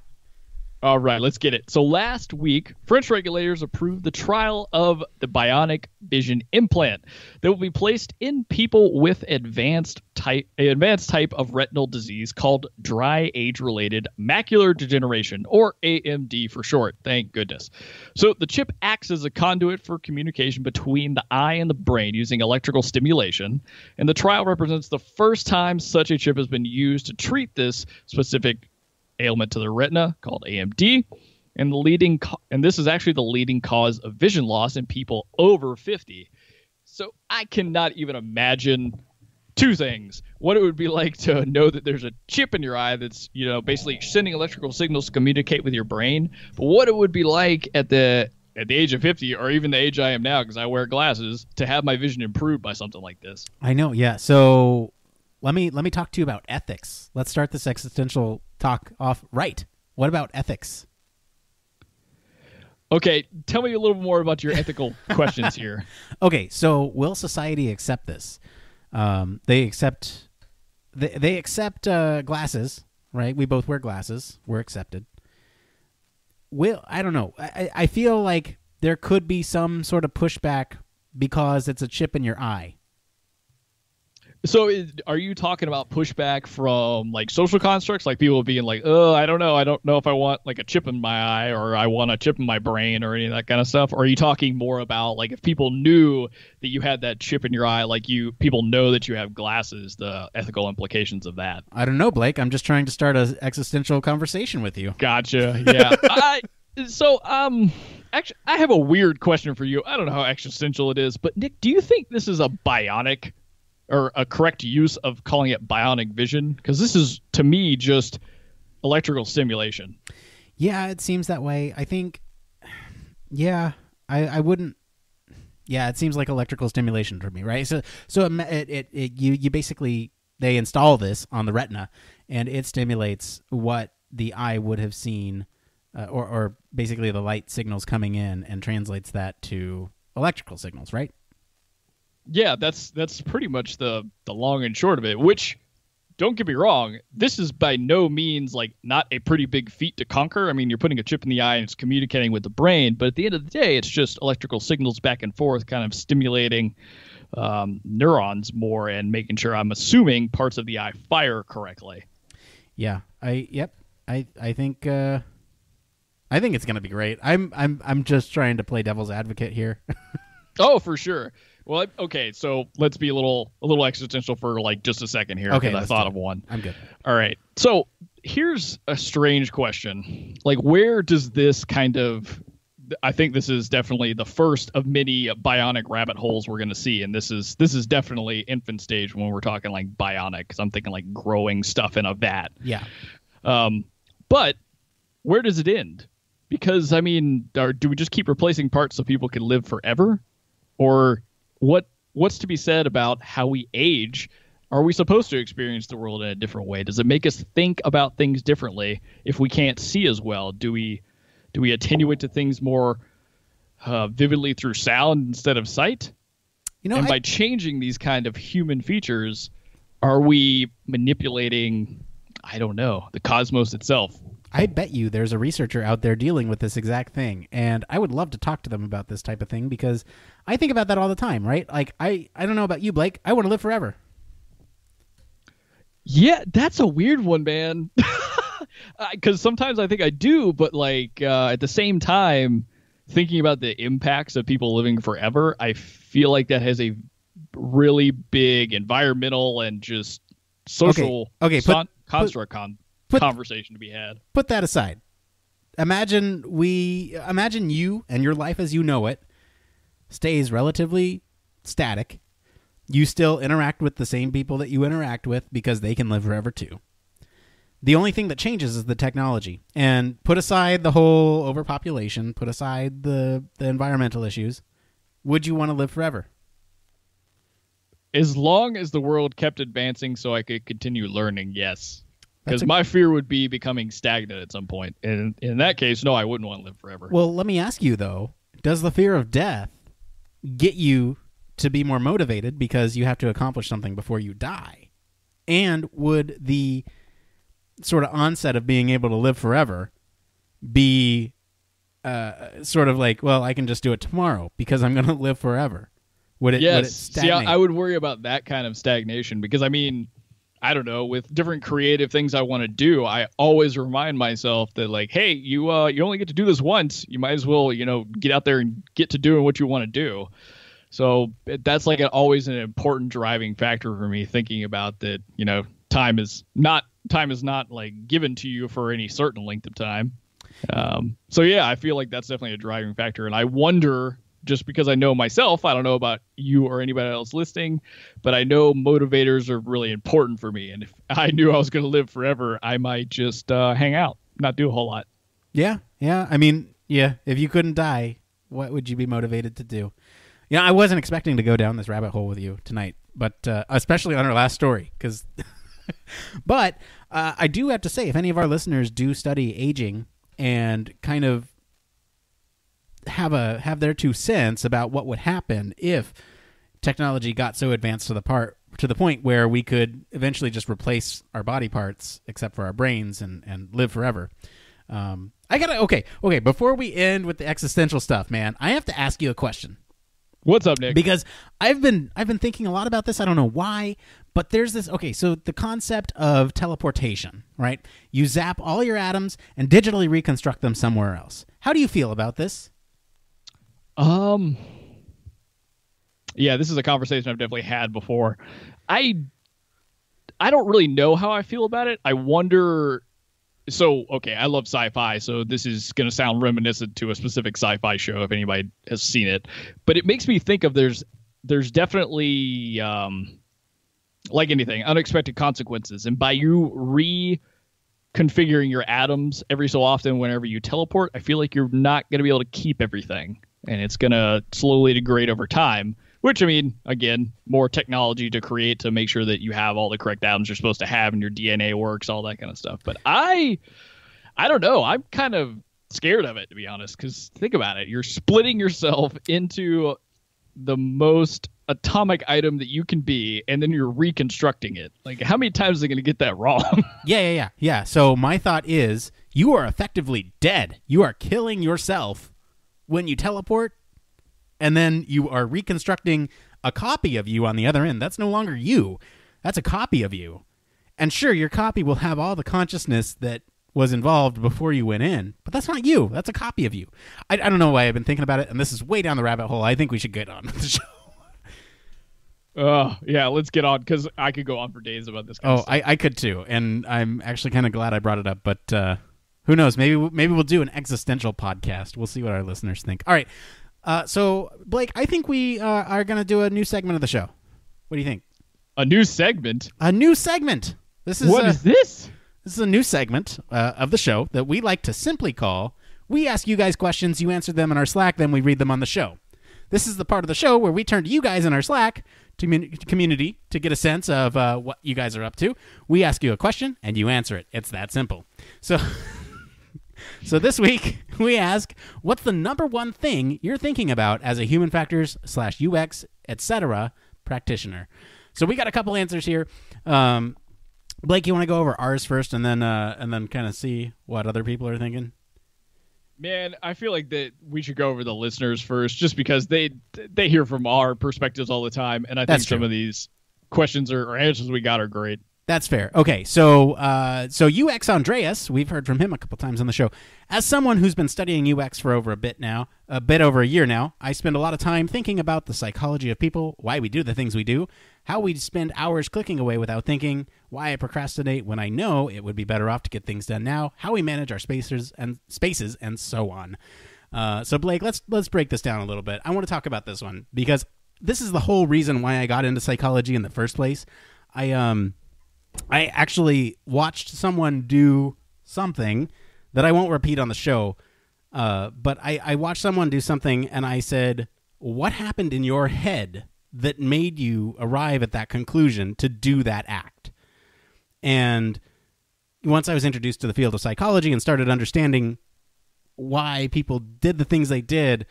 All right, let's get it. So last week, French regulators approved the trial of the bionic vision implant that will be placed in people with advanced type, advanced type of retinal disease called dry age-related macular degeneration, or A M D for short. Thank goodness. So the chip acts as a conduit for communication between the eye and the brain using electrical stimulation, and the trial represents the first time such a chip has been used to treat this specific ailment to the retina called A M D, and the leading co- and this is actually the leading cause of vision loss in people over fifty. So I cannot even imagine two things: what it would be like to know that there's a chip in your eye that's you know basically sending electrical signals to communicate with your brain, but what it would be like at the at the age of fifty, or even the age I am now because I wear glasses, to have my vision improved by something like this. I know, yeah. So let me let me talk to you about ethics. Let's start this existential talk off right. What about ethics? Okay, tell me a little more about your ethical questions here. Okay, so will society accept this? Um, they accept they, they accept uh, glasses, right? We both wear glasses. We're accepted. Will I don't know. I, I feel like there could be some sort of pushback because it's a chip in your eye. So is, are you talking about pushback from like social constructs, like people being like, oh, I don't know. I don't know if I want like a chip in my eye, or I want a chip in my brain, or any of that kind of stuff? Or are you talking more about like if people knew that you had that chip in your eye, like you people know that you have glasses, the ethical implications of that? I don't know, Blake. I'm just trying to start an existential conversation with you. Gotcha. Yeah. I, so um, actually, I have a weird question for you. I don't know how existential it is, but Nick, do you think this is a bionic or a correct use of calling it bionic vision? Because this is, to me, just electrical stimulation. Yeah, it seems that way. I think, yeah, I, I wouldn't, yeah, it seems like electrical stimulation to me, right? So so it, it, it you, you basically, they install this on the retina, and it stimulates what the eye would have seen, uh, or, or basically the light signals coming in, and translates that to electrical signals, right? Yeah, that's that's pretty much the, the long and short of it, which, don't get me wrong, this is by no means like not a pretty big feat to conquer. I mean, you're putting a chip in the eye and it's communicating with the brain, but at the end of the day, it's just electrical signals back and forth kind of stimulating um, neurons more and making sure, I'm assuming, parts of the eye fire correctly. Yeah, I yep. I, I think uh, I think it's going to be great. I'm I'm I'm just trying to play devil's advocate here. Oh, for sure. Well, okay, so let's be a little a little existential for like just a second here. Okay, I thought of one. I'm good. All right. So here's a strange question. Like, where does this kind of? I think this is definitely the first of many bionic rabbit holes we're going to see. And this is this is definitely infant stage when we're talking like bionic, because I'm thinking like growing stuff in a vat. Yeah. Um, but where does it end? Because, I mean, are, do we just keep replacing parts so people can live forever? Or what what's to be said about how we age? Are we supposed to experience the world in a different way? Does it make us think about things differently if we can't see as well? Do we... Do we attenuate to things more uh, vividly through sound instead of sight? You know, and I, by changing these kind of human features, are we manipulating, I don't know, the cosmos itself? I bet you there's a researcher out there dealing with this exact thing, and I would love to talk to them about this type of thing, because I think about that all the time, right? Like, I, I don't know about you, Blake. I want to live forever. Yeah, that's a weird one, man. Because sometimes I think I do, but like uh, at the same time, thinking about the impacts of people living forever, I feel like that has a really big environmental and just social okay, okay, put, construct put, con put, conversation to be had. Put that aside. Imagine we imagine you and your life as you know it stays relatively static. You still interact with the same people that you interact with because they can live forever too. The only thing that changes is the technology. And put aside the whole overpopulation, put aside the, the environmental issues, would you want to live forever? As long as the world kept advancing so I could continue learning, yes. Because my fear would be becoming stagnant at some point. And in that case, no, I wouldn't want to live forever. Well, let me ask you, though, does the fear of death get you to be more motivated because you have to accomplish something before you die? And would the sort of onset of being able to live forever be uh, sort of like, well, I can just do it tomorrow because I'm going to live forever? Would it, yes. would it stagnate? See, I would worry about that kind of stagnation because, I mean, I don't know, with different creative things I want to do, I always remind myself that, like, hey, you uh, you only get to do this once. You might as well, you know, get out there and get to doing what you want to do. So that's like an, always an important driving factor for me, thinking about that, you know, time is not Time is not like given to you for any certain length of time. Um, so, yeah, I feel like that's definitely a driving factor. And I wonder, just because I know myself, I don't know about you or anybody else listening, but I know motivators are really important for me. And if I knew I was going to live forever, I might just uh, hang out, not do a whole lot. Yeah. Yeah. I mean, yeah. If you couldn't die, what would you be motivated to do? You know, I wasn't expecting to go down this rabbit hole with you tonight, but uh, especially on our last story, because... But uh, I do have to say, if any of our listeners do study aging and kind of have a have their two cents about what would happen if technology got so advanced to the part to the point where we could eventually just replace our body parts except for our brains and, and live forever. Um, I gotta okay, okay. Before we end with the existential stuff, man, I have to ask you a question. What's up, Nick? Because I've been I've been thinking a lot about this. I don't know why, but there's this. Okay, so the concept of teleportation, right? You zap all your atoms and digitally reconstruct them somewhere else. How do you feel about this? Um, yeah, this is a conversation I've definitely had before. I I don't really know how I feel about it. I wonder. So, okay, I love sci-fi, so this is going to sound reminiscent to a specific sci-fi show if anybody has seen it. But it makes me think of there's there's definitely, um, like anything, unexpected consequences. And by you reconfiguring your atoms every so often whenever you teleport, I feel like you're not going to be able to keep everything. And it's going to slowly degrade over time, which, I mean, again, more technology to create to make sure that you have all the correct atoms you're supposed to have and your D N A works, all that kind of stuff. But I I don't know. I'm kind of scared of it, to be honest, because think about it. You're splitting yourself into the most atomic item that you can be, and then you're reconstructing it. Like, how many times are they going to get that wrong? yeah, yeah, yeah. Yeah. So my thought is you are effectively dead. You are killing yourself when you teleport. And then you are reconstructing a copy of you on the other end. That's no longer you. That's a copy of you. And sure, your copy will have all the consciousness that was involved before you went in, but that's not you. That's a copy of you. I, I don't know why I've been thinking about it, and this is way down the rabbit hole. I think we should get on with the show. Uh, yeah, let's get on, because I could go on for days about this kind oh, of stuff. I, I could too, and I'm actually kind of glad I brought it up, but uh, who knows? Maybe, maybe we'll do an existential podcast. We'll see what our listeners think. All right, uh, so, Blake, I think we uh, are going to do a new segment of the show. What do you think? A new segment? A new segment. This is What a, is this? This is a new segment uh, of the show that we like to simply call, we ask you guys questions, you answer them in our Slack, then we read them on the show. This is the part of the show where we turn to you guys in our Slack community to get a sense of uh, what you guys are up to. We ask you a question, and you answer it. It's that simple. So, so this week, we ask, what's the number one thing you're thinking about as a human factors slash U X, et cetera, practitioner? So we got a couple answers here. Um, Blake, you want to go over ours first and then uh, and then kind of see what other people are thinking? Man, I feel like that we should go over the listeners first, just because they they hear from our perspectives all the time, and I think some of these questions or, or answers we got are great. That's fair. Okay, so uh, so U X Andreas, we've heard from him a couple times on the show. As someone who's been studying U X for over a bit now, a bit over a year now, I spend a lot of time thinking about the psychology of people, why we do the things we do, how we spend hours clicking away without thinking, why I procrastinate when I know it would be better off to get things done now, how we manage our spaces and spaces, and so on. Uh, so, Blake, let's let's break this down a little bit. I want to talk about this one because this is the whole reason why I got into psychology in the first place. I um, I actually watched someone do something that I won't repeat on the show, uh, but I, I watched someone do something, and I said, what happened in your head that made you arrive at that conclusion to do that act? And once I was introduced to the field of psychology and started understanding why people did the things they did,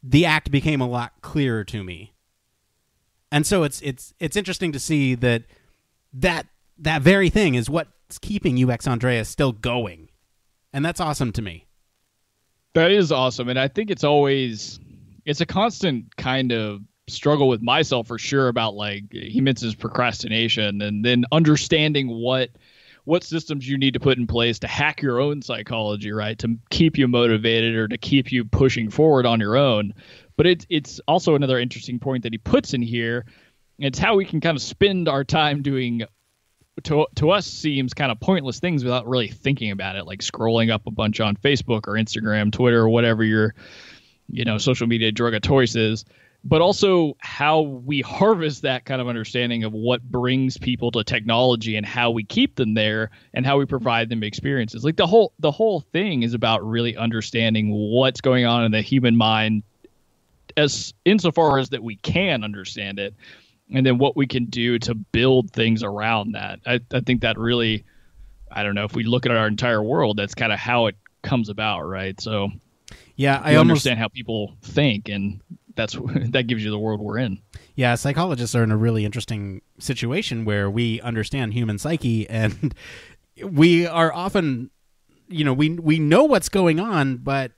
the act became a lot clearer to me. And so it's it's it's interesting to see that that that very thing is what's keeping U X Andreas still going. And that's awesome to me. That is awesome. And I think it's always, it's a constant kind of struggle with myself for sure about, like, he mentions procrastination and then understanding what what systems you need to put in place to hack your own psychology, right, to keep you motivated or to keep you pushing forward on your own. But it's it's also another interesting point that he puts in here. It's how we can kind of spend our time doing to to us seems kind of pointless things without really thinking about it, like scrolling up a bunch on Facebook or Instagram, Twitter, or whatever your, you know, social media drug of choice is. But also how we harvest that kind of understanding of what brings people to technology and how we keep them there and how we provide them experiences. Like the whole the whole thing is about really understanding what's going on in the human mind as insofar as that we can understand it, and then what we can do to build things around that. I, I think that really, I don't know, if we look at our entire world, that's kind of how it comes about, right? So yeah, I almost understand how people think, and that's that gives you the world we're in. Yeah, psychologists are in a really interesting situation where we understand human psyche, and we are often, you know, we we know what's going on, but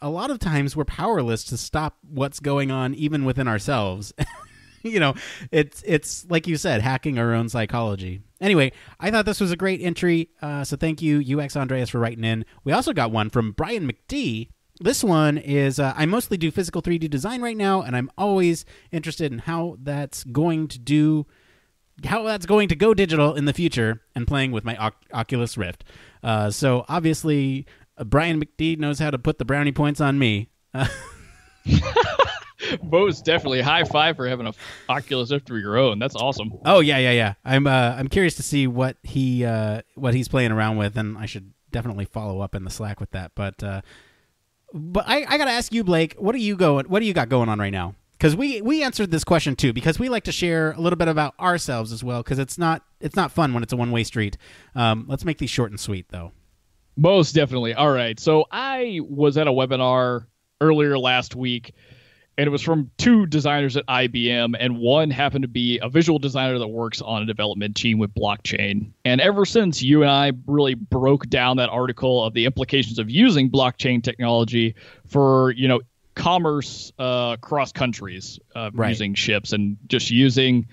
a lot of times we're powerless to stop what's going on even within ourselves. You know, it's it's like you said, hacking our own psychology. Anyway, I thought this was a great entry, uh, so thank you, U X Andreas, for writing in. We also got one from Brian McD. This one is, uh, I mostly do physical three D design right now, and I'm always interested in how that's going to do, how that's going to go digital in the future, and playing with my o Oculus Rift. Uh, so obviously, uh, Brian McD knows how to put the brownie points on me. Uh Bo's definitely high five for having a Oculus Rift of your own. That's awesome. Oh yeah, yeah, yeah. I'm uh, I'm curious to see what he uh, what he's playing around with, and I should definitely follow up in the Slack with that, but. Uh, But I, I got to ask you, Blake, what are you going, what do you got going on right now? Because we, we answered this question too, because we like to share a little bit about ourselves as well, because it's not, it's not fun when it's a one-way street. Um, let's make these short and sweet, though. Most definitely. All right. So I was at a webinar earlier last week, and it was from two designers at I B M, and one happened to be a visual designer that works on a development team with blockchain. And ever since you and I really broke down that article of the implications of using blockchain technology for, you know, commerce uh, across countries, uh, right. using ships and just using,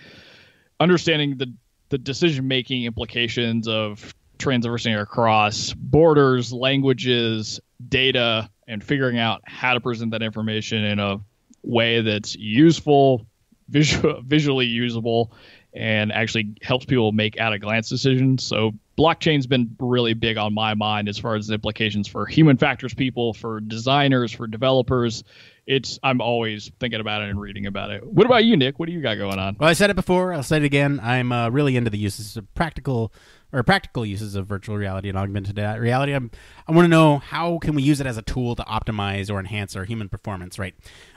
understanding the, the decision-making implications of transversing across borders, languages, data, and figuring out how to present that information in a way that's useful, visual, visually usable, and actually helps people make at-a-glance decisions. So blockchain's been really big on my mind as far as the implications for human factors people, for designers, for developers. It's I'm always thinking about it and reading about it. What about you, Nick? What do you got going on? Well, I said it before. I'll say it again. I'm uh, really into the uses of practical or practical uses of virtual reality and augmented reality. I'm, I want to know how can we use it as a tool to optimize or enhance our human performance, right?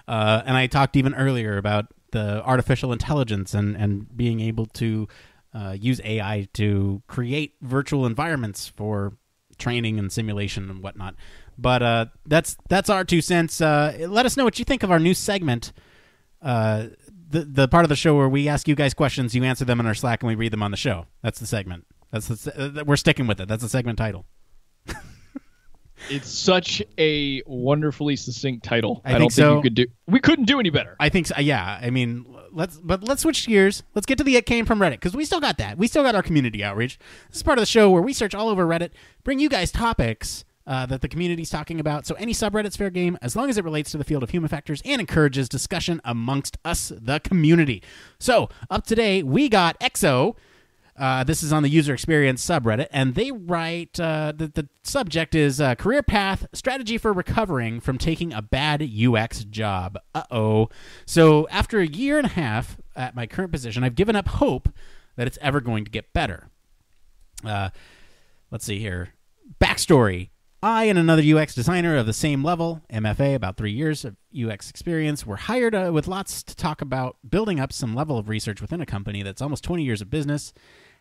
Uh, and I talked even earlier about the artificial intelligence and, and being able to uh, use A I to create virtual environments for training and simulation and whatnot. But uh, that's that's our two cents. Uh, let us know what you think of our new segment, uh, the the part of the show where we ask you guys questions, you answer them in our Slack, and we read them on the show. That's the segment. That's the se- we're sticking with it. That's the segment title. It's such a wonderfully succinct title. I, I think don't so. think you could do. We couldn't do any better. I think so. Yeah. I mean, let's but let's switch gears. Let's get to the It Came From Reddit, because we still got that. We still got our community outreach. This is part of the show where we search all over Reddit, bring you guys topics Uh, that the community's talking about. So any subreddit's fair game, as long as it relates to the field of human factors and encourages discussion amongst us, the community. So up today, we got X O. Uh, this is on the user experience subreddit, and they write uh, that the subject is uh, career path strategy for recovering from taking a bad U X job. Uh-oh. So after a year and a half at my current position, I've given up hope that it's ever going to get better. Uh, let's see here. Backstory. I and another U X designer of the same level, M F A, about three years of U X experience, were hired uh, with lots to talk about building up some level of research within a company that's almost twenty years of business,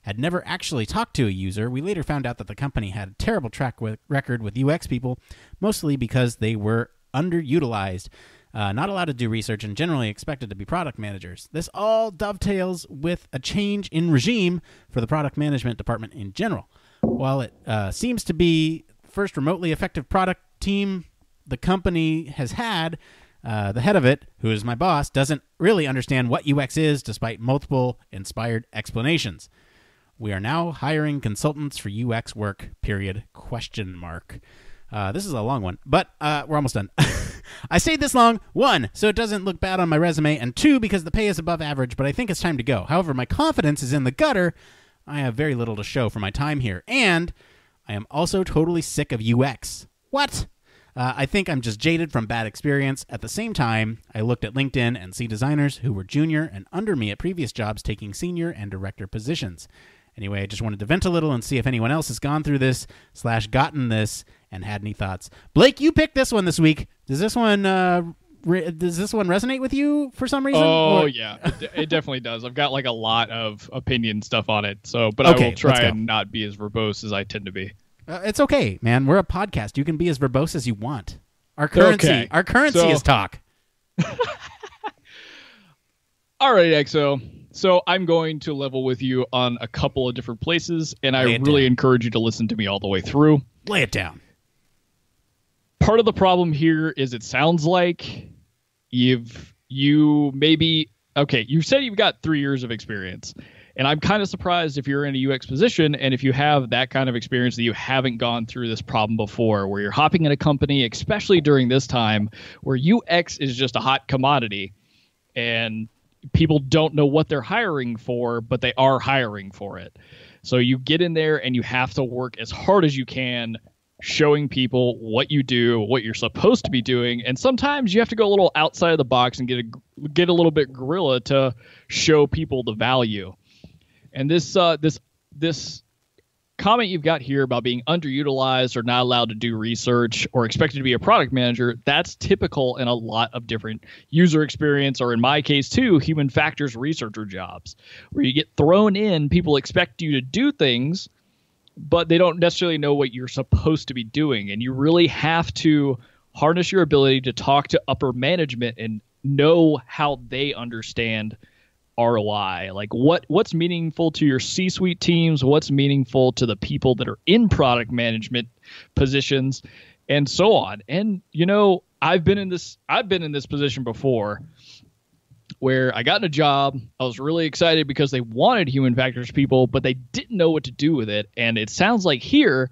had never actually talked to a user. We later found out that the company had a terrible track with, record with U X people, mostly because they were underutilized, uh, not allowed to do research, and generally expected to be product managers. This all dovetails with a change in regime for the product management department in general. While it uh, seems to be first remotely effective product team the company has had, uh, the head of it, who is my boss, doesn't really understand what U X is despite multiple inspired explanations. We are now hiring consultants for U X work, period, question mark. Uh, this is a long one, but uh, we're almost done. I stayed this long, one, so it doesn't look bad on my resume, and two, because the pay is above average, but I think it's time to go. However, my confidence is in the gutter. I have very little to show for my time here, and I am also totally sick of U X. What? Uh, I think I'm just jaded from bad experience. At the same time, I looked at LinkedIn and see designers who were junior and under me at previous jobs taking senior and director positions. Anyway, I just wanted to vent a little and see if anyone else has gone through this slash gotten this and had any thoughts. Blake, you picked this one this week. Does this one... Uh, Re- does this one resonate with you for some reason? Oh, or- yeah. It, d- it definitely does. I've got like a lot of opinion stuff on it. So, but okay, I will try and not be as verbose as I tend to be. Uh, it's okay, man. We're a podcast. You can be as verbose as you want. Our currency, okay. our currency so- is talk. All right, X O. So I'm going to level with you on a couple of different places, and Lay I really down. encourage you to listen to me all the way through. Lay it down. Part of the problem here is it sounds like you've you maybe okay, you said you've got three years of experience. And I'm kind of surprised if you're in a U X position and if you have that kind of experience that you haven't gone through this problem before, where you're hopping in a company, especially during this time where U X is just a hot commodity and people don't know what they're hiring for, but they are hiring for it. So you get in there and you have to work as hard as you can, showing people what you do, what you're supposed to be doing, and sometimes you have to go a little outside of the box and get a get a little bit guerrilla to show people the value. And this uh, this this comment you've got here about being underutilized or not allowed to do research or expected to be a product manager, that's typical in a lot of different user experience, or in my case too, human factors researcher jobs, where you get thrown in, people expect you to do things, but they don't necessarily know what you're supposed to be doing. And you really have to harness your ability to talk to upper management and know how they understand R O I. Like what, what's meaningful to your C-suite teams, what's meaningful to the people that are in product management positions, and so on. And, you know, I've been in this, I've been in this position before. where I got in a job. I was really excited because they wanted human factors people, but they didn't know what to do with it. And it sounds like here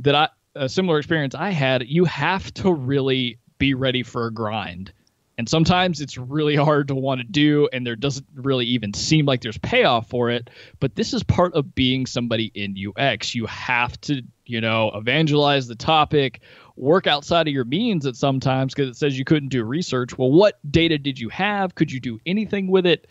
that I, a similar experience I had, you have to really be ready for a grind. And sometimes it's really hard to want to do, and there doesn't really even seem like there's payoff for it. But this is part of being somebody in U X. You have to, you know, evangelize the topic, work outside of your means at sometimes because it says you couldn't do research. Well, what data did you have? Could you do anything with it?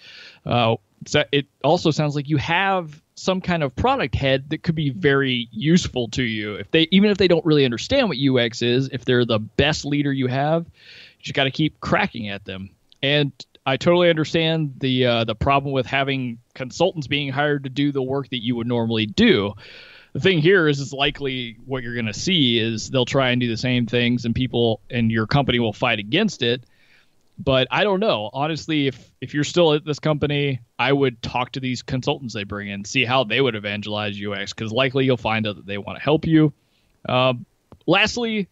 Uh, so it also sounds like you have some kind of product head that could be very useful to you. If they, even if they don't really understand what U X is, if they're the best leader you have, you just got to keep cracking at them. And I totally understand the uh, the problem with having consultants being hired to do the work that you would normally do. The thing here is it's likely what you're going to see is they'll try and do the same things, and people and your company will fight against it. But I don't know. Honestly, if if you're still at this company, I would talk to these consultants they bring in, see how they would evangelize U X, because likely you'll find out that they want to help you. Um, lastly,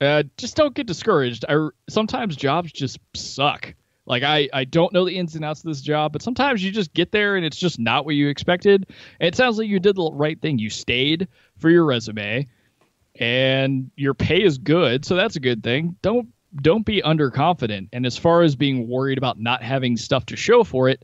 Uh, just don't get discouraged. I, sometimes jobs just suck. Like, I, I don't know the ins and outs of this job, but sometimes you just get there and it's just not what you expected. And it sounds like you did the right thing. You stayed for your resume, and your pay is good, so that's a good thing. Don't don't be underconfident. And as far as being worried about not having stuff to show for it,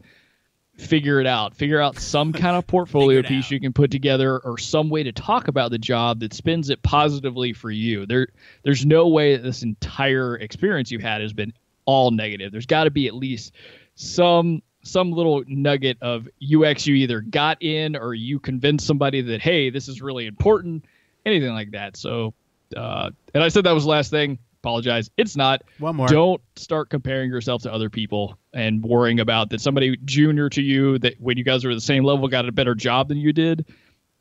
figure it out. Figure out some kind of portfolio piece out. You can put together, or some way to talk about the job that spins it positively for you. There, there's no way that this entire experience you've had has been all negative. There's got to be at least some some little nugget of U X you either got in, or you convinced somebody that, hey, this is really important, anything like that. So, uh, and I said that was the last thing. Apologize. It's not. One more. Don't start comparing yourself to other people and worrying about that somebody junior to you, that when you guys are at the same level, got a better job than you did.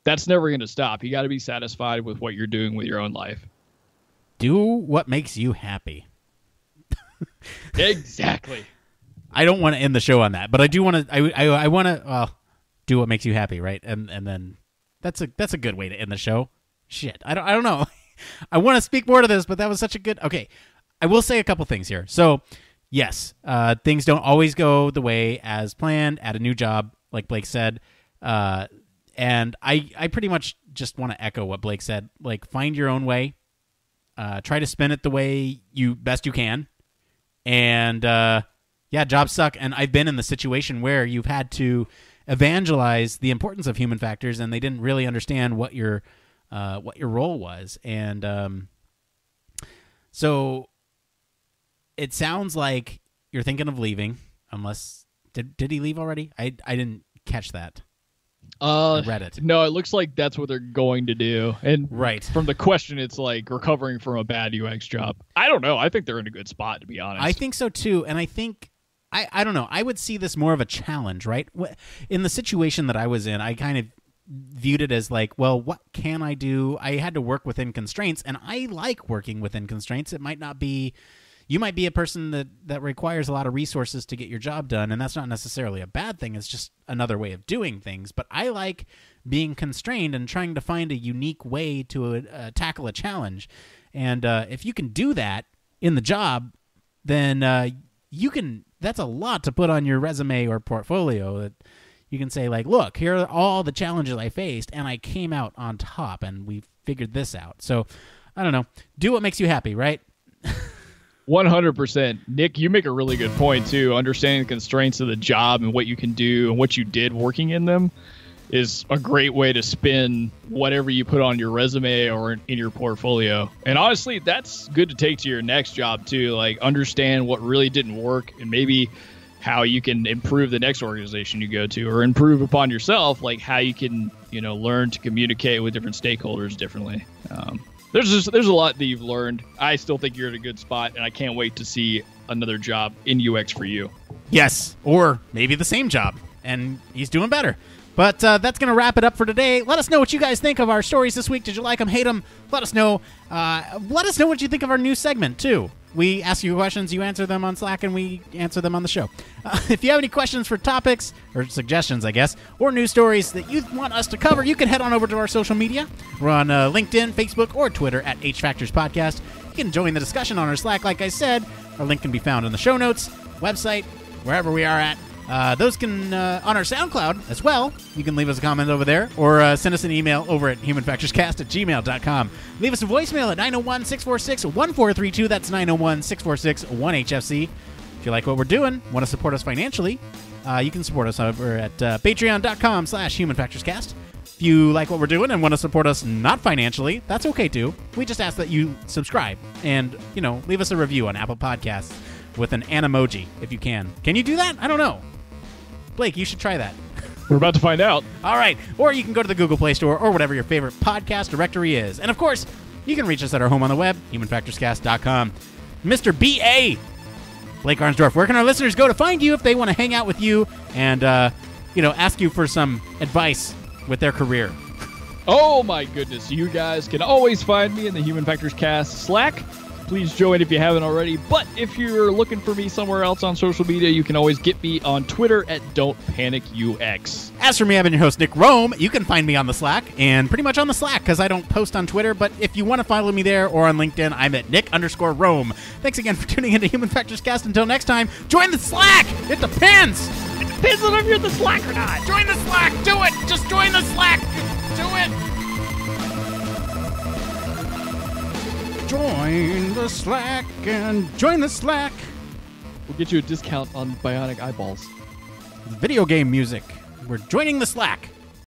That's never going to stop. You got to be satisfied with what you're doing with your own life. Do what makes you happy. Exactly. I don't want to end the show on that, but I do want to. I I, I want to uh, do what makes you happy, right? And and then that's a that's a good way to end the show. Shit, I don't I don't know. I want to speak more to this, but that was such a good... Okay, I will say a couple things here. So, yes, uh, things don't always go the way as planned at a new job, like Blake said. Uh, and I, I pretty much just want to echo what Blake said. Like, find your own way. Uh, try to spin it the way you best you can. And, uh, yeah, jobs suck. And I've been in the situation where you've had to evangelize the importance of human factors, and they didn't really understand what your... Uh, what your role was. And um, so it sounds like you're thinking of leaving, unless did did he leave already? I I didn't catch that. Uh, Reddit. No, it looks like that's what they're going to do. And right from the question, it's like recovering from a bad U X job. I don't know. I think they're in a good spot, to be honest. I think so too. And I think I I don't know. I would see this more of a challenge, right? In the situation that I was in, I kind of viewed it as like, well, what can I do? I had to work within constraints, and I like working within constraints. It might not be, you might be a person that, that requires a lot of resources to get your job done, and that's not necessarily a bad thing. It's just another way of doing things. But I like being constrained and trying to find a unique way to uh, tackle a challenge. And uh, if you can do that in the job, then uh, you can, that's a lot to put on your resume or portfolio that, you can say, like, look, here are all the challenges I faced, and I came out on top, and we figured this out. So, I don't know. Do what makes you happy, right? one hundred percent. Nick, you make a really good point, too. Understanding the constraints of the job and what you can do and what you did working in them is a great way to spin whatever you put on your resume or in your portfolio. And honestly, that's good to take to your next job, too. Like, understand what really didn't work and maybe how you can improve the next organization you go to, or improve upon yourself, like how you can, you know, learn to communicate with different stakeholders differently. Um, there's just, there's a lot that you've learned. I still think you're at a good spot, and I can't wait to see another job in U X for you. Yes, or maybe the same job, and he's doing better. But uh, that's going to wrap it up for today. Let us know what you guys think of our stories this week. Did you like them, hate them? Let us know. Uh, let us know what you think of our new segment, too. We ask you questions, you answer them on Slack, and we answer them on the show. Uh, if you have any questions for topics, or suggestions, I guess, or news stories that you want us to cover, you can head on over to our social media. We're on uh, LinkedIn, Facebook, or Twitter at HFactors Podcast. You can join the discussion on our Slack, like I said. Our link can be found in the show notes, website, wherever we are at. Uh, those can, uh, on our SoundCloud as well, you can leave us a comment over there, or uh, send us an email over at human factors cast at gmail dot com. Leave us a voicemail at nine oh one, six four six, one four three two. That's nine oh one, six four six, one H F C. If you like what we're doing, want to support us financially, uh, you can support us over at uh, patreon dot com slash human factors cast. If you like what we're doing and want to support us not financially, that's okay too. We just ask that you subscribe and, you know, leave us a review on Apple Podcasts with an Animoji if you can. Can you do that? I don't know. Blake, you should try that. We're about to find out. All right. Or you can go to the Google Play Store or whatever your favorite podcast directory is. And, of course, you can reach us at our home on the web, human factors cast dot com. Mister B A, Blake Arnsdorf, where can our listeners go to find you if they want to hang out with you and, uh, you know, ask you for some advice with their career? Oh, my goodness. You guys can always find me in the Human Factors Cast Slack. Please join if you haven't already. But if you're looking for me somewhere else on social media, you can always get me on Twitter at Don't Panic U X. As for me, I've been your host, Nick Roome. You can find me on the Slack, and pretty much on the Slack because I don't post on Twitter. But if you want to follow me there or on LinkedIn, I'm at Nick underscore Roome. Thanks again for tuning into Human Factors Cast. Until next time, join the Slack. It depends. It depends on if you're in the Slack or not. Join the Slack. Do it. Just join the Slack. Do it. Join the Slack and join the Slack. We'll get you a discount on bionic eyeballs. Video game music. We're joining the Slack.